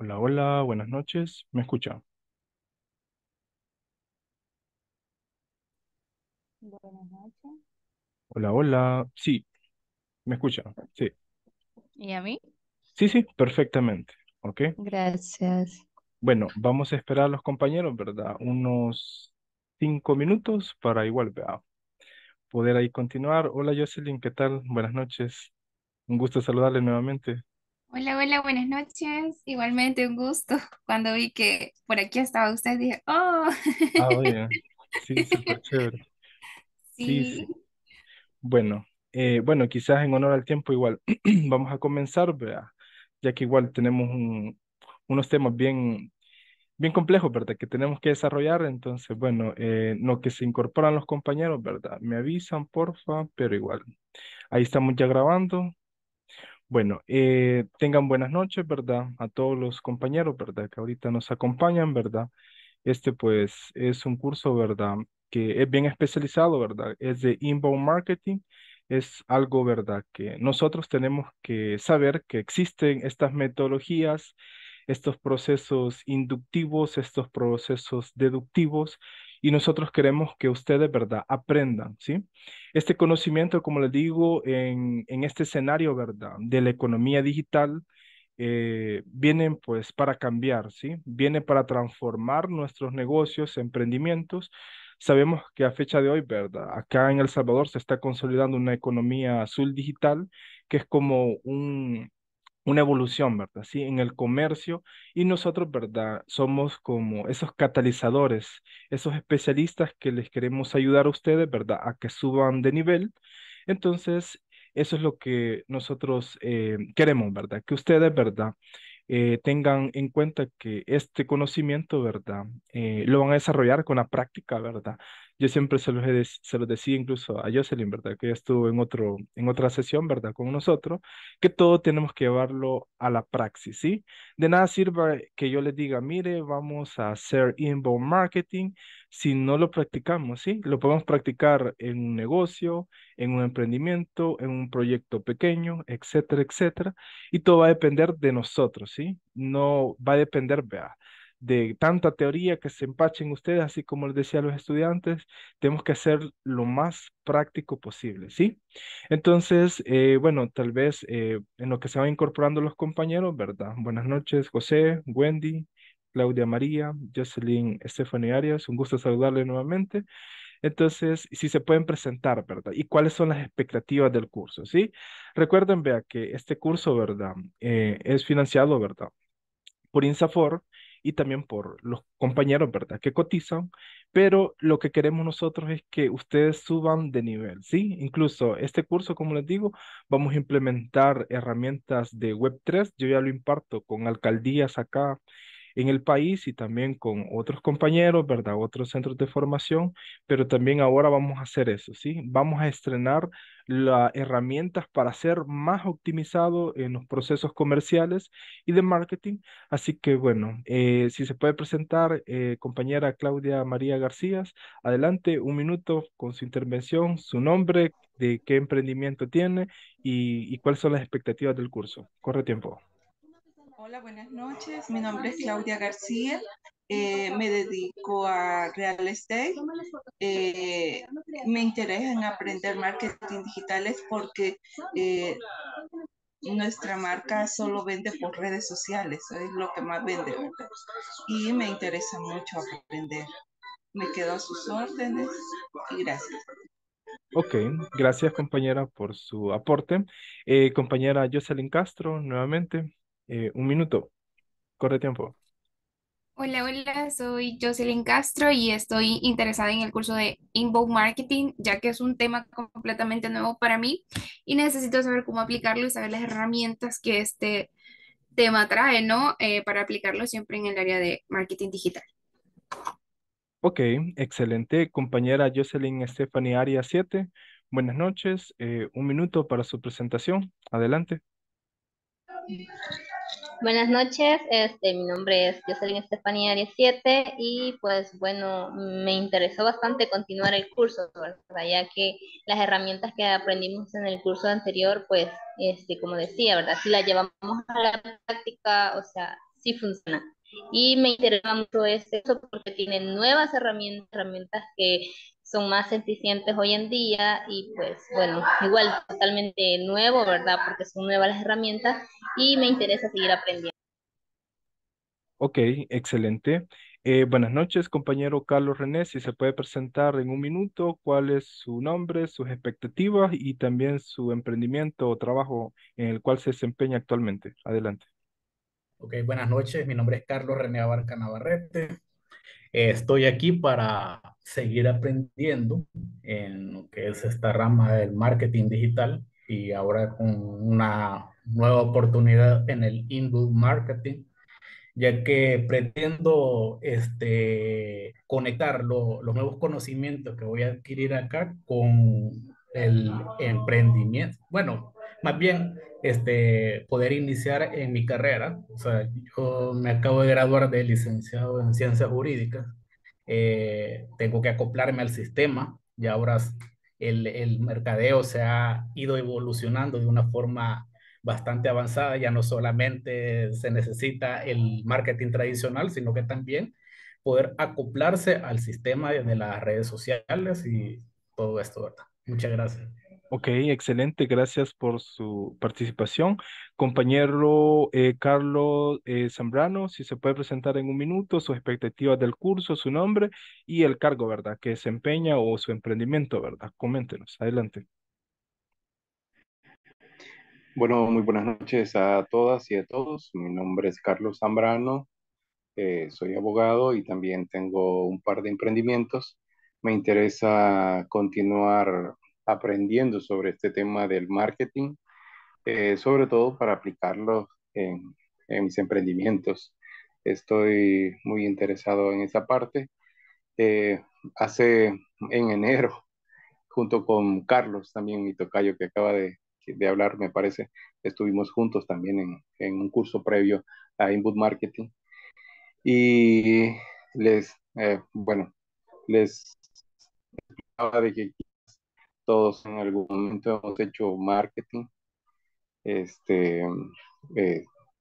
Hola, hola, buenas noches. ¿Me escucha? Buenas noches. Hola, hola. Sí, me escucha. Sí. ¿Y a mí? Sí, perfectamente. Ok. Gracias. Bueno, vamos a esperar a los compañeros, ¿verdad? Unos 5 minutos para igual, vea, poder ahí continuar. Hola, Jocelyn, ¿qué tal? Buenas noches. Un gusto saludarle nuevamente. Hola, hola, buenas noches. Igualmente un gusto. Cuando vi que por aquí estaba usted, dije, ¡oh! Ah, oye. Sí, súper chévere. Sí. Bueno, quizás en honor al tiempo igual vamos a comenzar, ¿verdad? Ya que igual tenemos unos temas bien complejos, ¿verdad? Que tenemos que desarrollar, entonces, bueno, lo que se incorporan los compañeros, ¿verdad? Me avisan, porfa, pero igual. Ahí estamos ya grabando. Bueno, tengan buenas noches, ¿verdad? A todos los compañeros, ¿verdad? Que ahorita nos acompañan, ¿verdad? Este, pues, es un curso, ¿verdad? Que es bien especializado, ¿verdad? Es de Inbound Marketing. Es algo, ¿verdad? Que nosotros tenemos que saber que existen estas metodologías, estos procesos inductivos, estos procesos deductivos, y nosotros queremos que ustedes, ¿verdad? Aprendan, ¿sí? Este conocimiento, como les digo, en este escenario, ¿verdad? De la economía digital, vienen pues para cambiar, ¿sí? Viene para transformar nuestros negocios, emprendimientos. Sabemos que a fecha de hoy, ¿verdad? Acá en El Salvador se está consolidando una economía azul digital, que es como una evolución, ¿verdad? Sí, en el comercio, y nosotros, ¿verdad? Somos como esos catalizadores, esos especialistas que les queremos ayudar a ustedes, ¿verdad? A que suban de nivel. Entonces, eso es lo que nosotros queremos, ¿verdad? Que ustedes, ¿verdad? Tengan en cuenta que este conocimiento, ¿verdad? Lo van a desarrollar con la práctica, ¿verdad? Yo siempre se los decía incluso a Jocelyn, ¿verdad? Que ella estuvo en otra sesión, ¿verdad? Con nosotros, que todo tenemos que llevarlo a la praxis, ¿sí? De nada sirve que yo les diga, mire, vamos a hacer inbound marketing si no lo practicamos, ¿sí? Lo podemos practicar en un negocio, en un emprendimiento, en un proyecto pequeño, etcétera, etcétera. Y todo va a depender de nosotros, ¿sí? No va a depender, vea, de tanta teoría que se empachen ustedes, así como les decía a los estudiantes, tenemos que hacer lo más práctico posible, ¿sí? Entonces, tal vez en lo que se van incorporando los compañeros, ¿verdad? Buenas noches, José, Wendy, Claudia María, Jocelyn Estefania Arias, un gusto saludarle nuevamente. Entonces, si se pueden presentar, ¿verdad? ¿Y cuáles son las expectativas del curso, sí? Recuerden, vea, que este curso, ¿verdad? Es financiado, ¿verdad? Por INSAFOR, y también por los compañeros, ¿verdad? Que cotizan, pero lo que queremos nosotros es que ustedes suban de nivel, ¿sí? Incluso este curso, como les digo, vamos a implementar herramientas de Web3, yo ya lo imparto con alcaldías acá en el país y también con otros compañeros, ¿verdad? Otros centros de formación, pero también ahora vamos a hacer eso, ¿sí? Vamos a estrenar las herramientas para ser más optimizado en los procesos comerciales y de marketing. Así que, bueno, si se puede presentar, compañera Claudia María García, adelante, 1 minuto con su intervención, su nombre, de qué emprendimiento tiene y cuáles son las expectativas del curso. Corre tiempo. Hola, buenas noches. Mi nombre es Claudia García. Me dedico a real estate. Me interesa en aprender marketing digital porque nuestra marca solo vende por redes sociales. Es lo que más vende, ¿verdad? Y me interesa mucho aprender. Me quedo a sus órdenes y gracias. Ok, gracias compañera por su aporte. Compañera Jocelyn Castro, nuevamente. 1 minuto, corre tiempo. Hola, hola, soy Jocelyn Castro y estoy interesada en el curso de Inbound Marketing, ya que es un tema completamente nuevo para mí y necesito saber cómo aplicarlo y saber las herramientas que este tema trae, ¿no? Para aplicarlo siempre en el área de marketing digital. Ok, excelente. Compañera Jocelyn Estefania Arias 7, buenas noches. 1 minuto para su presentación. Adelante. Buenas noches, mi nombre es Jocelyn Estefania Arias 7 y pues bueno, me interesó bastante continuar el curso, ¿verdad? Ya que las herramientas que aprendimos en el curso anterior, pues como decía, ¿verdad? Si las llevamos a la práctica, o sea, sí funciona. Y me interesa mucho eso porque tienen nuevas herramientas que son más eficientes hoy en día y pues bueno, igual totalmente nuevo, ¿verdad? Porque son nuevas las herramientas y me interesa seguir aprendiendo. Ok, excelente. Buenas noches, compañero Carlos René. Si se puede presentar en un minuto, cuál es su nombre, sus expectativas y también su emprendimiento o trabajo en el cual se desempeña actualmente. Adelante. Ok, buenas noches. Mi nombre es Carlos René Abarca Navarrete. Estoy aquí para seguir aprendiendo en lo que es esta rama del marketing digital y ahora con una nueva oportunidad en el Inbound Marketing, ya que pretendo conectar los nuevos conocimientos que voy a adquirir acá con el emprendimiento. Bueno, más bien poder iniciar en mi carrera. O sea, yo me acabo de graduar de licenciado en Ciencias Jurídicas. Tengo que acoplarme al sistema y ahora el mercadeo se ha ido evolucionando de una forma bastante avanzada. Ya no solamente se necesita el marketing tradicional, sino que también poder acoplarse al sistema de las redes sociales y todo esto, ¿verdad? Muchas gracias. Ok, excelente. Gracias por su participación. Compañero Carlos Zambrano, si se puede presentar en un minuto, sus expectativas del curso, su nombre y el cargo, ¿verdad? Que desempeña o su emprendimiento, ¿verdad? Coméntenos. Adelante. Bueno, muy buenas noches a todas y a todos. Mi nombre es Carlos Zambrano. Soy abogado y también tengo un par de emprendimientos. Me interesa continuar aprendiendo sobre este tema del marketing, sobre todo para aplicarlo en mis emprendimientos. Estoy muy interesado en esa parte. En enero, junto con Carlos, también mi tocayo que acaba de hablar, me parece, estuvimos juntos también en un curso previo a Inbound Marketing. Y les hablaba de que todos en algún momento hemos hecho marketing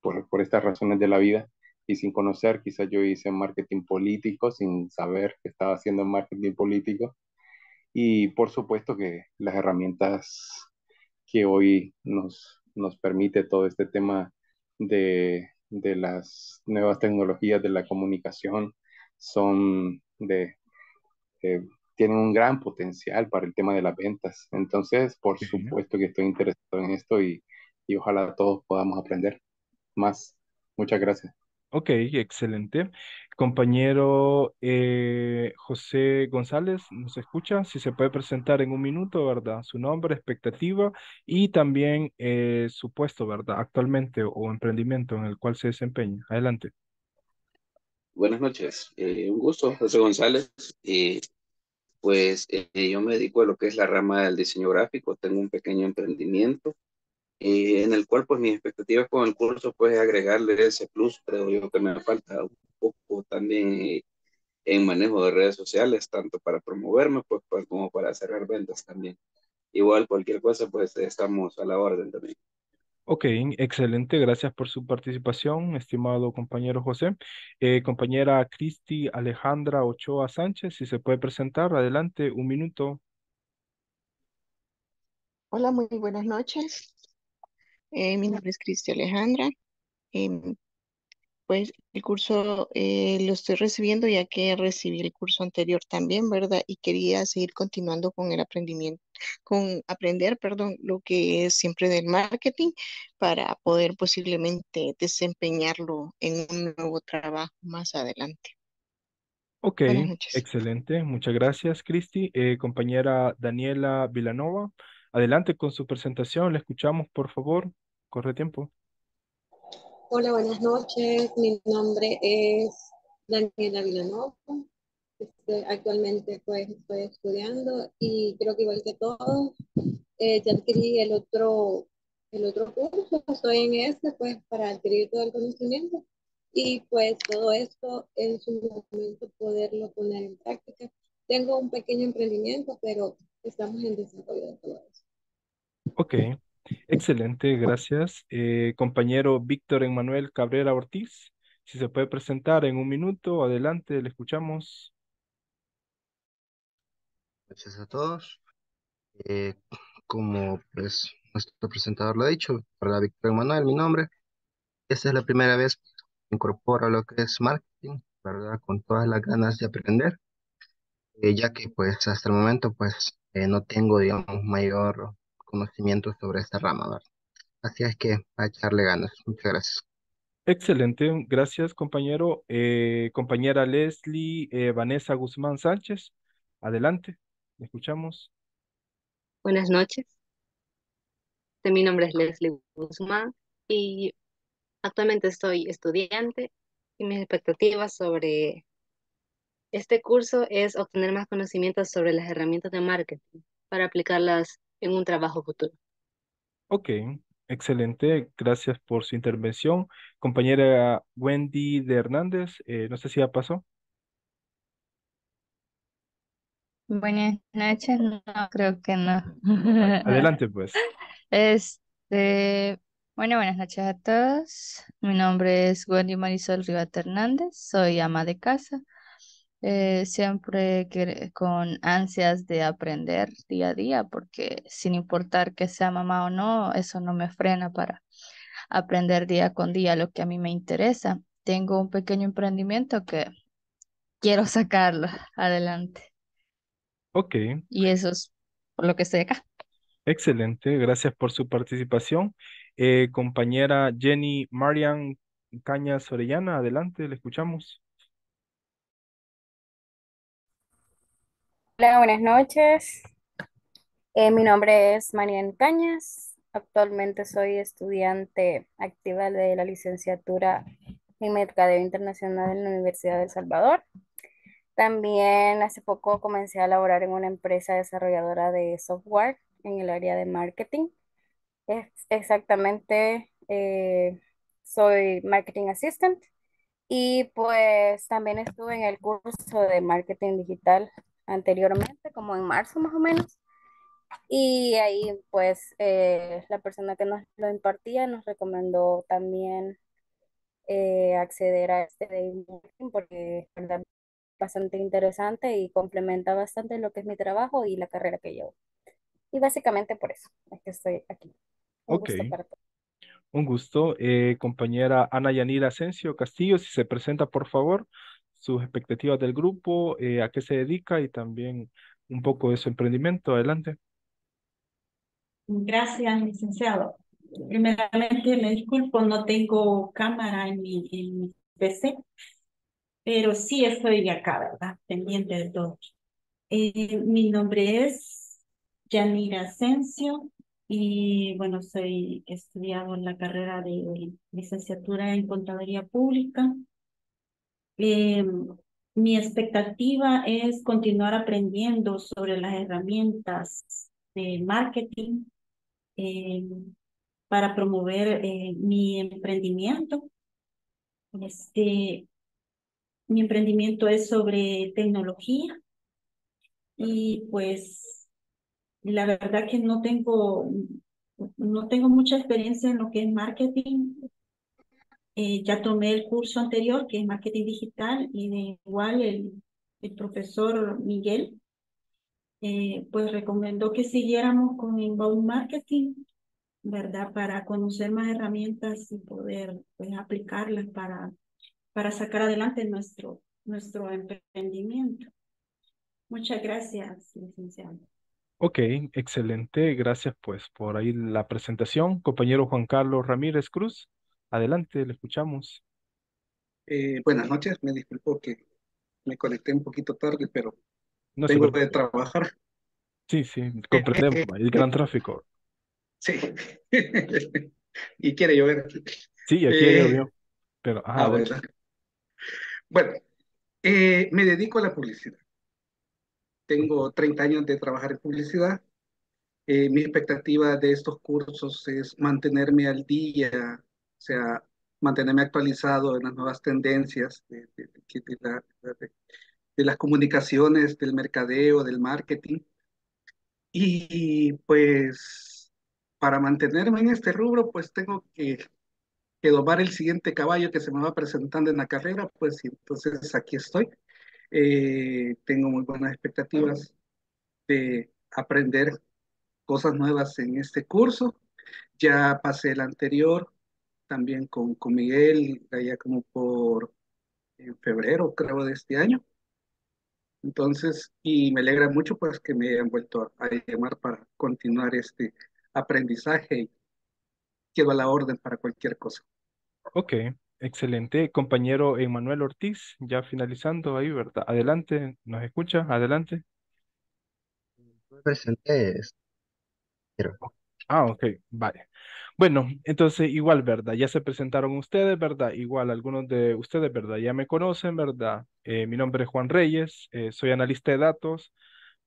por estas razones de la vida y sin conocer. Quizás yo hice marketing político sin saber que estaba haciendo marketing político, y por supuesto que las herramientas que hoy nos permite todo este tema de las nuevas tecnologías de la comunicación son tienen un gran potencial para el tema de las ventas. Entonces, por supuesto que estoy interesado en esto y ojalá todos podamos aprender más. Muchas gracias. Ok, excelente. Compañero José González, ¿nos escucha? Si se puede presentar en un minuto, ¿verdad? Su nombre, expectativa y también su puesto, ¿verdad? Actualmente o emprendimiento en el cual se desempeña. Adelante. Buenas noches. Un gusto, José González. Yo me dedico a lo que es la rama del diseño gráfico. Tengo un pequeño emprendimiento en el cual pues mis expectativas con el curso pues es agregarle ese plus, creo yo, que me falta un poco también en manejo de redes sociales, tanto para promoverme pues como para cerrar ventas también. Igual cualquier cosa pues estamos a la orden también. Ok, excelente. Gracias por su participación, estimado compañero José. Compañera Cristi Alejandra Ochoa Sánchez, si se puede presentar, adelante, un minuto. Hola, muy buenas noches. Mi nombre es Cristi Alejandra. Pues el curso lo estoy recibiendo ya que recibí el curso anterior también, ¿verdad? Y quería seguir continuando con el aprendimiento, con aprender lo que es siempre del marketing para poder posiblemente desempeñarlo en un nuevo trabajo más adelante. Ok, excelente. Muchas gracias, Cristi. Compañera Daniela Vilanova, adelante con su presentación. La escuchamos, por favor. Corre tiempo. Hola, buenas noches. Mi nombre es Daniela Vilanova. Actualmente pues estoy estudiando y creo que igual que todos ya adquirí el otro curso, estoy en este pues para adquirir todo el conocimiento y pues todo esto en su momento poderlo poner en práctica. Tengo un pequeño emprendimiento, pero estamos en desarrollo de todo eso. Ok, excelente, gracias. Compañero Víctor Emanuel Cabrera Ortiz, Si se puede presentar en un minuto, adelante, le escuchamos. Gracias a todos. Como pues nuestro presentador lo ha dicho, para Víctor Emanuel, mi nombre. Esta es la primera vez que incorporo lo que es marketing, ¿verdad? Con todas las ganas de aprender, ya que pues hasta el momento pues no tengo, digamos, mayor conocimiento sobre esta rama, ¿verdad? Así es que a echarle ganas. Muchas gracias. Excelente, gracias compañero. Compañera Leslie Vanessa Guzmán Sánchez, adelante, le escuchamos. Buenas noches, mi nombre es Leslie Guzmán y actualmente soy estudiante y mis expectativas sobre este curso es obtener más conocimientos sobre las herramientas de marketing para aplicarlas en un trabajo futuro. Ok. Excelente, gracias por su intervención. Compañera Wendy de Hernández, no sé si ya pasó. Buenas noches, no, creo que no. Adelante pues. Bueno, buenas noches a todos. Mi nombre es Wendy Marisol Rivas Hernández, soy ama de casa. Siempre con ansias de aprender día a día, porque sin importar que sea mamá o no, eso no me frena para aprender día con día lo que a mí me interesa. Tengo un pequeño emprendimiento que quiero sacarlo adelante. Ok. Y eso es por lo que estoy acá. Excelente, gracias por su participación. Compañera Jenny Marian Cañas Orellana, adelante, le escuchamos. Hola, buenas noches. Mi nombre es Marian Cañas. Actualmente soy estudiante activa de la licenciatura en Mercadeo Internacional en la Universidad de El Salvador. También hace poco comencé a laborar en una empresa desarrolladora de software en el área de marketing. Exactamente, soy Marketing Assistant y pues también estuve en el curso de Marketing Digital anteriormente, como en marzo más o menos, y ahí pues la persona que nos lo impartía nos recomendó también acceder a este de marketing porque es bastante interesante y complementa bastante lo que es mi trabajo y la carrera que llevo. Y básicamente por eso es que estoy aquí. Un gusto para todos. Un gusto. Compañera Ana Yanira Asensio Castillo, si se presenta por favor, sus expectativas del grupo, a qué se dedica y también un poco de su emprendimiento. Adelante. Gracias, licenciado. Primeramente, me disculpo, no tengo cámara en mi PC, pero sí estoy acá, ¿verdad? Pendiente de todo. Mi nombre es Yanira Asensio y, bueno, soy estudiado en la carrera de licenciatura en Contaduría Pública. Mi expectativa es continuar aprendiendo sobre las herramientas de marketing para promover mi emprendimiento. Mi emprendimiento es sobre tecnología y pues la verdad que no tengo mucha experiencia en lo que es marketing. Ya tomé el curso anterior, que es Marketing Digital, y de igual el profesor Miguel, pues recomendó que siguiéramos con Inbound Marketing, ¿verdad? Para conocer más herramientas y poder pues, aplicarlas para sacar adelante nuestro emprendimiento. Muchas gracias, licenciado. Ok, excelente. Gracias pues por ahí la presentación. Compañero Juan Carlos Ramírez Cruz. Adelante, le escuchamos. Buenas noches, me disculpo que me conecté un poquito tarde, pero no tengo que trabajar. Sí, sí, comprendemos, el gran tráfico. Sí, y quiere llover. Sí, aquí llovió, pero... Ajá, ¿verdad? Bueno, me dedico a la publicidad. Tengo 30 años de trabajar en publicidad. Mi expectativa de estos cursos es mantenerme al día, o sea, mantenerme actualizado en las nuevas tendencias de las comunicaciones, del mercadeo, del marketing. Y pues para mantenerme en este rubro, pues tengo que que domar el siguiente caballo que se me va presentando en la carrera, pues entonces aquí estoy. Tengo muy buenas expectativas de aprender cosas nuevas en este curso. Ya pasé el anterior también con Miguel, allá como por en febrero, creo, de este año. Entonces, y me alegra mucho pues que me hayan vuelto a llamar para continuar este aprendizaje y quedo a la orden para cualquier cosa. Ok, excelente. Compañero Emanuel Ortiz, ya finalizando ahí, ¿verdad? Adelante, ¿nos escucha? Adelante. Presente. Ah, ok, vale. Bueno, entonces igual, ¿verdad? Ya se presentaron ustedes, ¿verdad? Igual algunos de ustedes, ¿verdad? Ya me conocen, ¿verdad? Mi nombre es Juan Reyes, soy analista de datos.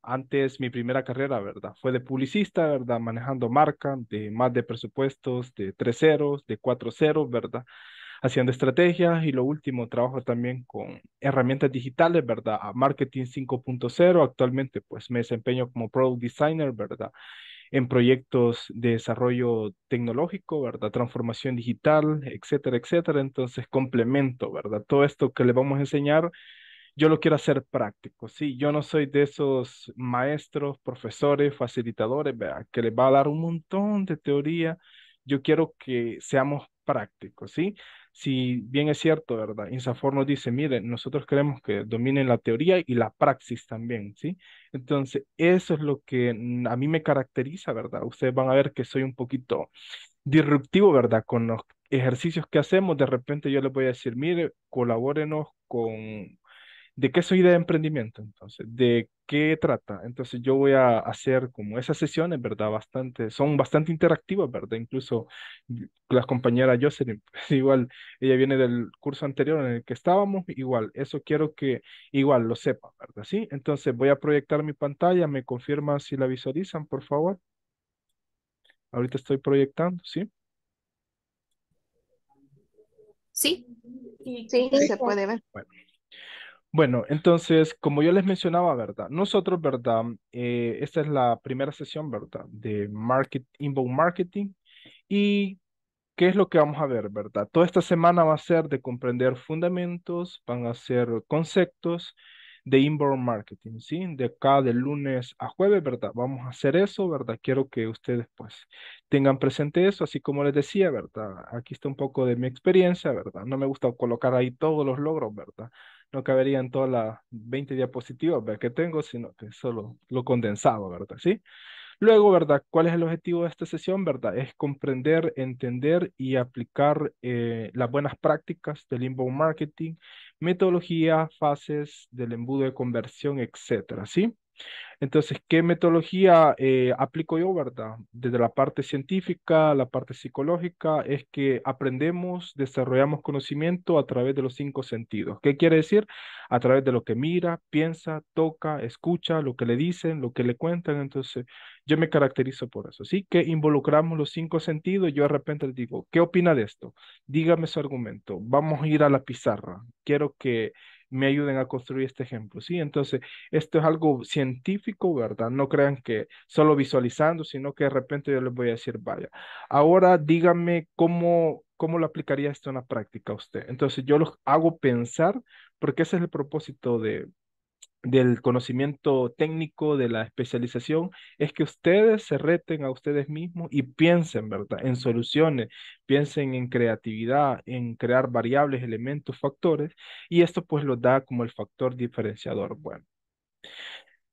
Antes mi primera carrera, ¿verdad? Fue de publicista, ¿verdad? Manejando marca, de más de presupuestos, de 3 ceros, de 4 ceros, ¿verdad? Haciendo estrategias y lo último, trabajo también con herramientas digitales, ¿verdad? A marketing 5.0, actualmente pues me desempeño como product designer, ¿verdad? En proyectos de desarrollo tecnológico, ¿verdad? Transformación digital, etcétera, etcétera. Entonces, complemento, ¿verdad? Todo esto que le vamos a enseñar, yo lo quiero hacer práctico, ¿sí? Yo no soy de esos maestros, profesores, facilitadores, ¿verdad? Que les va a dar un montón de teoría. Yo quiero que seamos prácticos, ¿sí? Si bien es cierto, ¿verdad? Insafor nos dice, miren, nosotros queremos que dominen la teoría y la praxis también, ¿sí? Entonces, eso es lo que a mí me caracteriza, ¿verdad? Ustedes van a ver que soy un poquito disruptivo, ¿verdad? Con los ejercicios que hacemos, de repente yo les voy a decir, mire, colabórenos con... ¿De qué soy de emprendimiento? Entonces, ¿de qué trata? Entonces, yo voy a hacer como esas sesiones, ¿verdad? Son bastante interactivas, ¿verdad? Incluso la compañera Jocelyn, pues, igual, ella viene del curso anterior en el que estábamos, igual, eso quiero que igual lo sepa, ¿verdad? ¿Sí? Entonces, voy a proyectar mi pantalla, me confirman si la visualizan, por favor. Ahorita estoy proyectando, ¿sí? Sí, sí, se puede ver. Bueno, entonces, como yo les mencionaba, ¿verdad? Nosotros, ¿verdad? Esta es la primera sesión, ¿verdad? De Inbound Marketing. ¿Y qué es lo que vamos a ver, verdad? Toda esta semana va a ser de comprender fundamentos, van a ser conceptos de Inbound Marketing, ¿sí? De acá de lunes a jueves, ¿verdad? Vamos a hacer eso, ¿verdad? Quiero que ustedes, pues, tengan presente eso, así como les decía, ¿verdad? Aquí está un poco de mi experiencia, ¿verdad? No me gusta colocar ahí todos los logros, ¿verdad? No caberían todas las 20 diapositivas, ¿verdad? Que tengo, sino que solo lo condensado, ¿verdad? ¿Sí? Luego, ¿verdad? ¿Cuál es el objetivo de esta sesión, verdad? Es comprender, entender y aplicar las buenas prácticas del inbound marketing, metodología, fases del embudo de conversión, etcétera, ¿sí? Entonces, ¿qué metodología aplico yo, verdad? Desde la parte científica, la parte psicológica, es que aprendemos, desarrollamos conocimiento a través de los 5 sentidos. ¿Qué quiere decir? A través de lo que mira, piensa, toca, escucha, lo que le dicen, lo que le cuentan. Entonces, yo me caracterizo por eso, ¿sí? Que involucramos los 5 sentidos. Yo de repente les digo, ¿qué opina de esto? Dígame su argumento. Vamos a ir a la pizarra. Quiero que me ayuden a construir este ejemplo, ¿sí? Entonces, esto es algo científico, ¿verdad? No crean que solo visualizando, sino que de repente yo les voy a decir, vaya, ahora díganme cómo lo aplicaría esto en la práctica a usted. Entonces, yo los hago pensar, porque ese es el propósito del conocimiento técnico, de la especialización, es que ustedes se reten a ustedes mismos y piensen, ¿verdad? En soluciones, piensen en creatividad, en crear variables, elementos, factores, y esto pues lo da como el factor diferenciador. Bueno,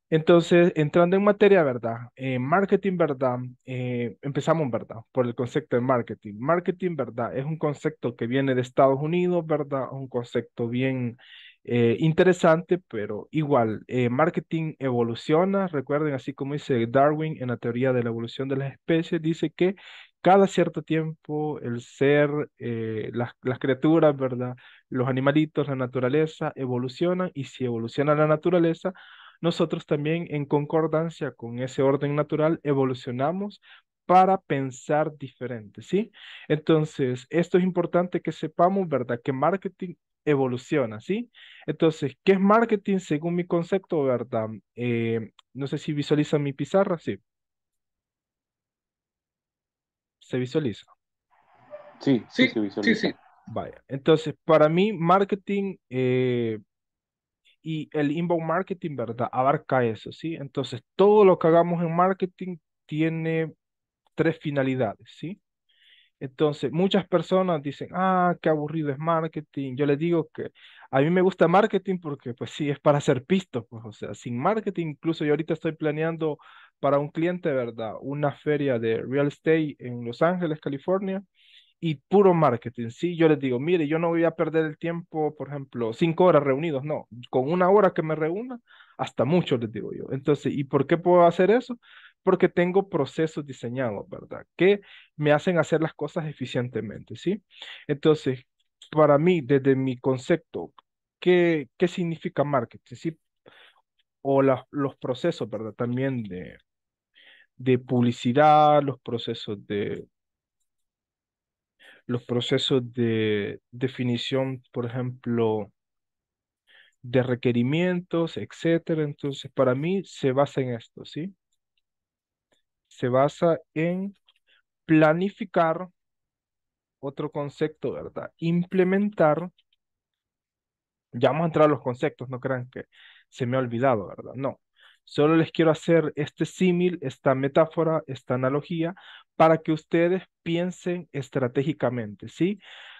entonces, entrando en materia, ¿verdad? Marketing, ¿verdad? Empezamos, ¿verdad? Por el concepto de marketing. Marketing, ¿verdad? Es un concepto que viene de Estados Unidos, ¿verdad? Un concepto bien... interesante, pero igual, marketing evoluciona, recuerden, así como dice Darwin en la teoría de la evolución de las especies, dice que cada cierto tiempo el ser, las criaturas, ¿verdad? Los animalitos, la naturaleza evolucionan, y si evoluciona la naturaleza, nosotros también en concordancia con ese orden natural evolucionamos para pensar diferente, ¿sí? Entonces, esto es importante que sepamos, ¿verdad? Que marketing evoluciona, ¿sí? Entonces, ¿qué es marketing según mi concepto, verdad? No sé si visualizan mi pizarra, ¿sí? ¿Se visualiza? Sí, sí, sí, sí, sí. Vaya, entonces para mí marketing y el inbound marketing, ¿verdad? Abarca eso, ¿sí? Entonces todo lo que hagamos en marketing tiene tres finalidades, ¿sí? Entonces muchas personas dicen, ah, qué aburrido es marketing. Yo les digo que a mí me gusta marketing porque pues sí, es para hacer pistos, pues, o sea, sin marketing, incluso yo ahorita estoy planeando para un cliente, ¿verdad? Una feria de real estate en Los Ángeles, California. Y puro marketing, ¿sí? Yo les digo, mire, yo no voy a perder el tiempo, por ejemplo, 5 horas reunidos, no. Con 1 hora que me reúna, hasta mucho, les digo yo. Entonces, ¿y por qué puedo hacer eso? Porque tengo procesos diseñados, ¿verdad? Que me hacen hacer las cosas eficientemente, ¿sí? Entonces, para mí, desde mi concepto, ¿qué significa marketing, sí? O los procesos, ¿verdad? También de publicidad, los procesos de... los procesos de definición, por ejemplo, de requerimientos, etcétera. Entonces, para mí se basa en esto, ¿sí? Se basa en planificar, otro concepto, ¿verdad? Implementar. Ya vamos a entrar a los conceptos, no crean que se me ha olvidado, ¿verdad? No. Solo les quiero hacer este símil, esta metáfora, esta analogía, para que ustedes piensen estratégicamente, ¿sí?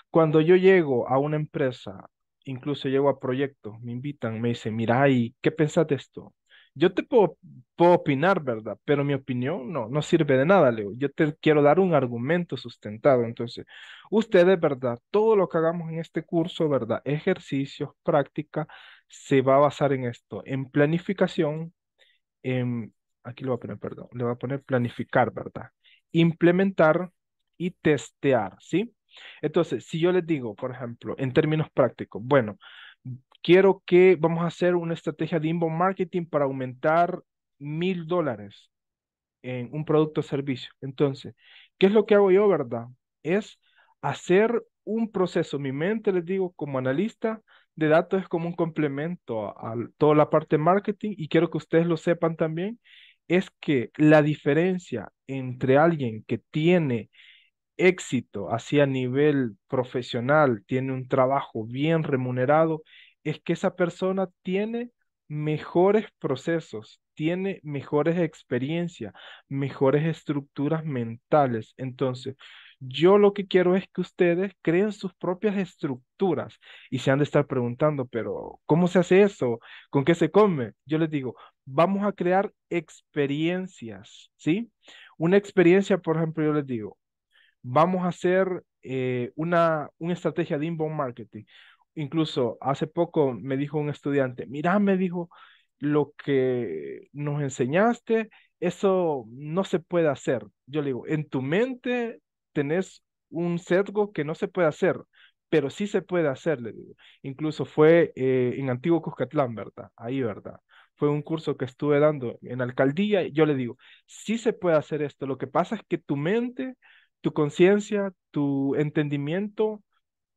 Cuando yo llego a una empresa, incluso llego a proyectos, me invitan, me dicen, mira, ¿y qué pensás de esto? Yo te puedo opinar, ¿verdad? Pero mi opinión no sirve de nada, Leo. Yo te quiero dar un argumento sustentado. Entonces, ustedes, ¿verdad? Todo lo que hagamos en este curso, ¿verdad? Ejercicios, práctica, se va a basar en esto, en planificación, en... aquí le voy a poner, perdón, le voy a poner planificar, ¿verdad? Implementar y testear, ¿sí? Entonces, si yo les digo, por ejemplo, en términos prácticos, bueno, quiero que vamos a hacer una estrategia de inbound marketing para aumentar $1,000 en un producto o servicio. Entonces, ¿qué es lo que hago yo, verdad? Es hacer un proceso. Mi mente, les digo, como analista de datos, es como un complemento a toda la parte de marketing, y quiero que ustedes lo sepan también, es que la diferencia entre alguien que tiene éxito así a nivel profesional, tiene un trabajo bien remunerado, es que esa persona tiene mejores procesos, tiene mejores experiencias, mejores estructuras mentales. Entonces, yo lo que quiero es que ustedes creen sus propias estructuras y se han de estar preguntando, pero ¿cómo se hace eso? ¿Con qué se come? Yo les digo, vamos a crear experiencias, ¿sí? Una experiencia, por ejemplo, yo les digo, vamos a hacer una estrategia de inbound marketing. Incluso hace poco me dijo un estudiante, mira, me dijo, lo que nos enseñaste, eso no se puede hacer. Yo le digo, en tu mente tenés un sesgo que no se puede hacer, pero sí se puede hacer, le digo. Incluso fue en Antiguo Cuscatlán, ¿verdad? Ahí, ¿verdad? Fue un curso que estuve dando en alcaldía, y yo le digo, sí se puede hacer esto. Lo que pasa es que tu mente, tu conciencia, tu entendimiento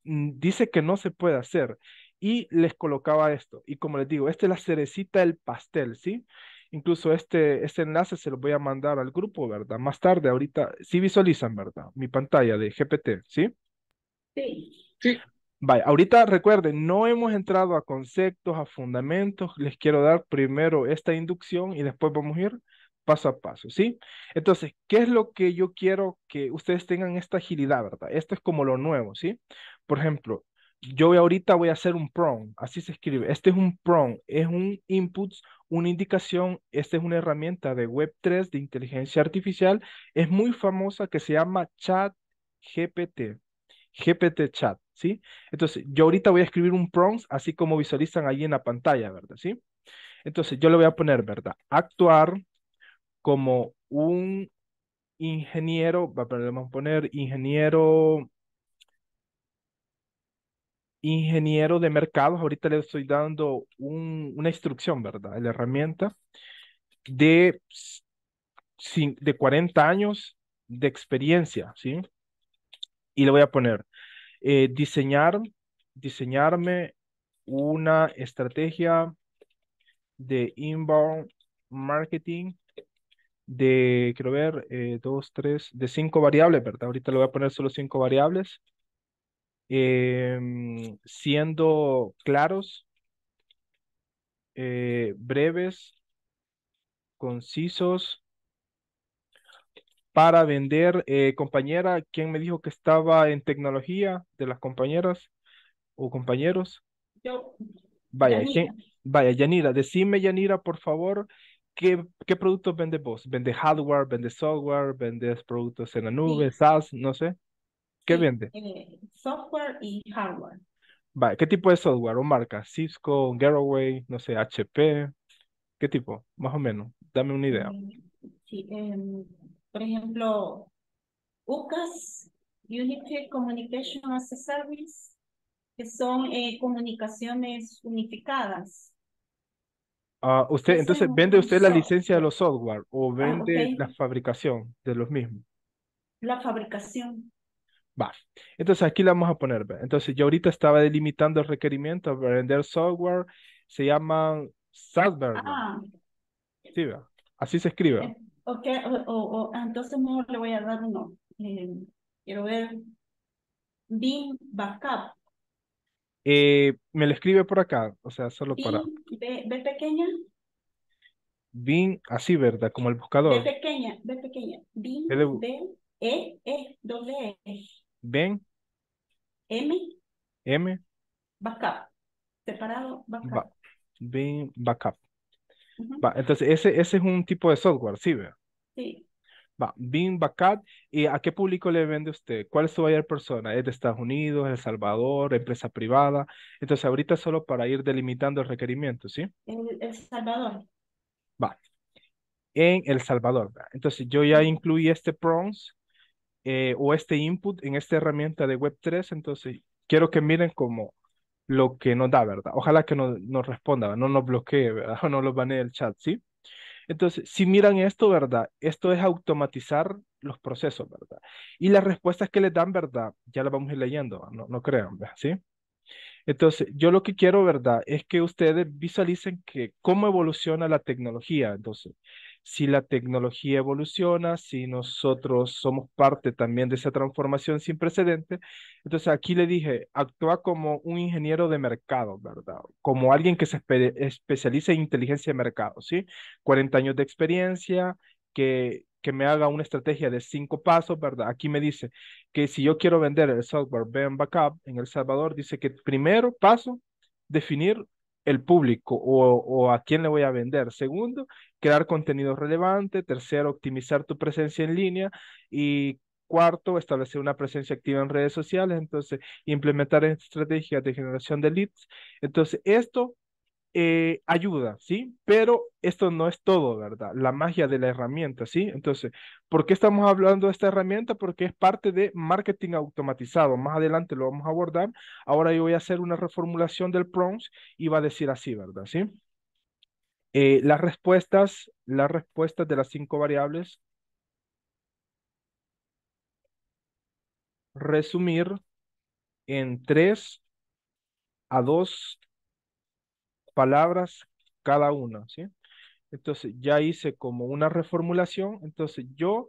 dice que no se puede hacer. Y les colocaba esto. Y como les digo, esta es la cerecita del pastel, ¿sí? Incluso este enlace se lo voy a mandar al grupo, ¿verdad? Más tarde, ahorita, sí visualizan, ¿verdad? Mi pantalla de GPT, ¿sí? Sí. Sí. Vaya, ahorita recuerden, no hemos entrado a conceptos, a fundamentos. Les quiero dar primero esta inducción y después vamos a ir paso a paso, ¿sí? Entonces, ¿qué es lo que yo quiero que ustedes tengan esta agilidad, ¿verdad? Esto es como lo nuevo, ¿sí? Por ejemplo, yo ahorita voy a hacer un prompt, así se escribe. Este es un prompt, es un input, una indicación. Esta es una herramienta de Web3 de inteligencia artificial. Es muy famosa que se llama Chat GPT, GPT Chat, ¿sí? Entonces, yo ahorita voy a escribir un prompt, así como visualizan ahí en la pantalla, ¿verdad? ¿Sí? Entonces, yo le voy a poner, ¿verdad? Actuar como un ingeniero, vamos a poner ingeniero de mercados. Ahorita le estoy dando una instrucción, ¿verdad? La herramienta de 40 años de experiencia, ¿sí? Y le voy a poner diseñarme una estrategia de inbound marketing de, quiero ver, dos, tres, de 5 variables, ¿verdad? Ahorita le voy a poner solo 5 variables. Siendo claros, breves, concisos, para vender. Compañera, ¿quién me dijo que estaba en tecnología de las compañeras o compañeros? Yo. Vaya, Yanira. Vaya, Yanira, decime, Yanira, por favor, ¿qué productos vendes vos? ¿Vende hardware, vende software, vendes productos en la nube, sí, SaaS, no sé? ¿Qué vende? Software y hardware. Vale, ¿qué tipo de software o marca? Cisco, Gateway, no sé, HP. ¿Qué tipo? Más o menos. Dame una idea. Sí, por ejemplo, UCAS, Unified Communication as a Service, que son comunicaciones unificadas. Usted, entonces, ¿vende usted la licencia de los software o vende la fabricación de los mismos? La fabricación. Va. Entonces aquí la vamos a poner. Entonces yo ahorita estaba delimitando el requerimiento para vender software. Se llama SaaS. Sí, ¿verdad? Así se escribe. Ok, entonces mejor le voy a dar uno. Quiero ver. Ben Backup. Me lo escribe por acá. O sea, solo para. ¿B pequeña? Ben, así, ¿verdad? Como el buscador. B pequeña, B pequeña. Ben, doble E. Ben. M. M. Backup. Separado, backup. Ben Backup. Va, entonces ese es un tipo de software, ¿sí ve? Sí. Va, Ben Backup. ¿Y a qué público le vende usted? ¿Cuál es su mayor persona? ¿Es de Estados Unidos, El Salvador, empresa privada? Entonces ahorita solo para ir delimitando el requerimiento, ¿sí? El Salvador. Va. En El Salvador. ¿Va? Entonces yo ya incluí este prompt o este input en esta herramienta de Web3, entonces quiero que miren como lo que nos da, ¿verdad? Ojalá que nos responda, ¿verdad? No nos bloquee, ¿verdad? O no los banee el chat, ¿sí? Entonces, si miran esto, ¿verdad? Esto es automatizar los procesos, ¿verdad? Y las respuestas que les dan, ¿verdad? Ya las vamos a ir leyendo, ¿verdad? No crean, ¿verdad? ¿Sí? Entonces, yo lo que quiero, ¿verdad? Es que ustedes visualicen que cómo evoluciona la tecnología. Entonces, si la tecnología evoluciona, si nosotros somos parte también de esa transformación sin precedente, entonces aquí le dije, actúa como un ingeniero de mercado, ¿verdad? Como alguien que se especializa en inteligencia de mercado, ¿sí? 40 años de experiencia, que me haga una estrategia de 5 pasos, ¿verdad? Aquí me dice que si yo quiero vender el software Ben Backup en El Salvador, dice que primero paso, definir el público o a quién le voy a vender. Segundo, crear contenido relevante. Tercero, optimizar tu presencia en línea. Y cuarto, establecer una presencia activa en redes sociales. Entonces, implementar estrategias de generación de leads. Entonces, esto ayuda, ¿sí? Pero esto no es todo, ¿verdad? La magia de la herramienta, ¿sí? Entonces, ¿por qué estamos hablando de esta herramienta? Porque es parte de marketing automatizado. Más adelante lo vamos a abordar. Ahora yo voy a hacer una reformulación del prompt y va a decir así, ¿verdad? ¿Sí? Las respuestas de las 5 variables. Resumir en 3 a 2 palabras cada una, ¿sí? Entonces ya hice como una reformulación, entonces yo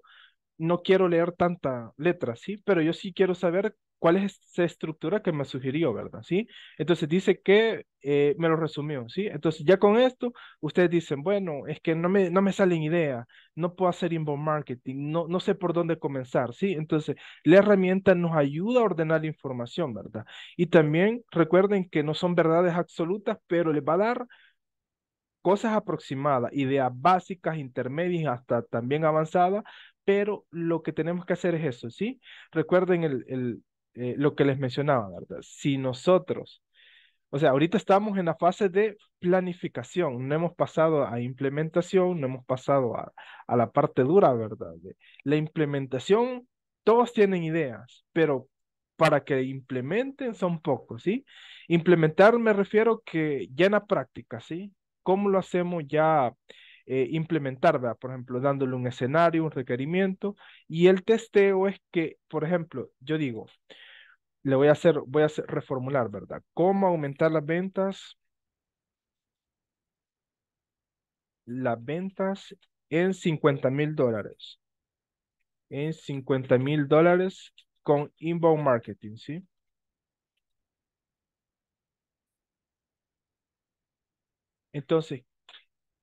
no quiero leer tanta letra, ¿sí? Pero yo sí quiero saber cuál es esa estructura que me sugirió, ¿verdad? ¿Sí? Entonces dice que me lo resumió, ¿sí? Entonces ya con esto, ustedes dicen, bueno, es que no me salen ideas, no puedo hacer inbound marketing, no sé por dónde comenzar, ¿sí? Entonces la herramienta nos ayuda a ordenar la información, ¿verdad? Y también recuerden que no son verdades absolutas, pero les va a dar cosas aproximadas, ideas básicas, intermedias, hasta también avanzadas, pero lo que tenemos que hacer es eso, ¿sí? Recuerden lo que les mencionaba, ¿verdad? Si nosotros, o sea, ahorita estamos en la fase de planificación, no hemos pasado a implementación, no hemos pasado a la parte dura, ¿verdad? De la implementación, todos tienen ideas, pero para que implementen son pocos, ¿sí? Implementar me refiero que ya en la práctica, ¿sí? ¿Cómo lo hacemos ya? Implementar, ¿verdad? Por ejemplo, dándole un escenario, un requerimiento, y el testeo es que, por ejemplo, yo digo, le voy a hacer reformular, ¿verdad? ¿Cómo aumentar las ventas? Las ventas en $50,000. En $50,000 con Inbound Marketing, ¿sí? Entonces,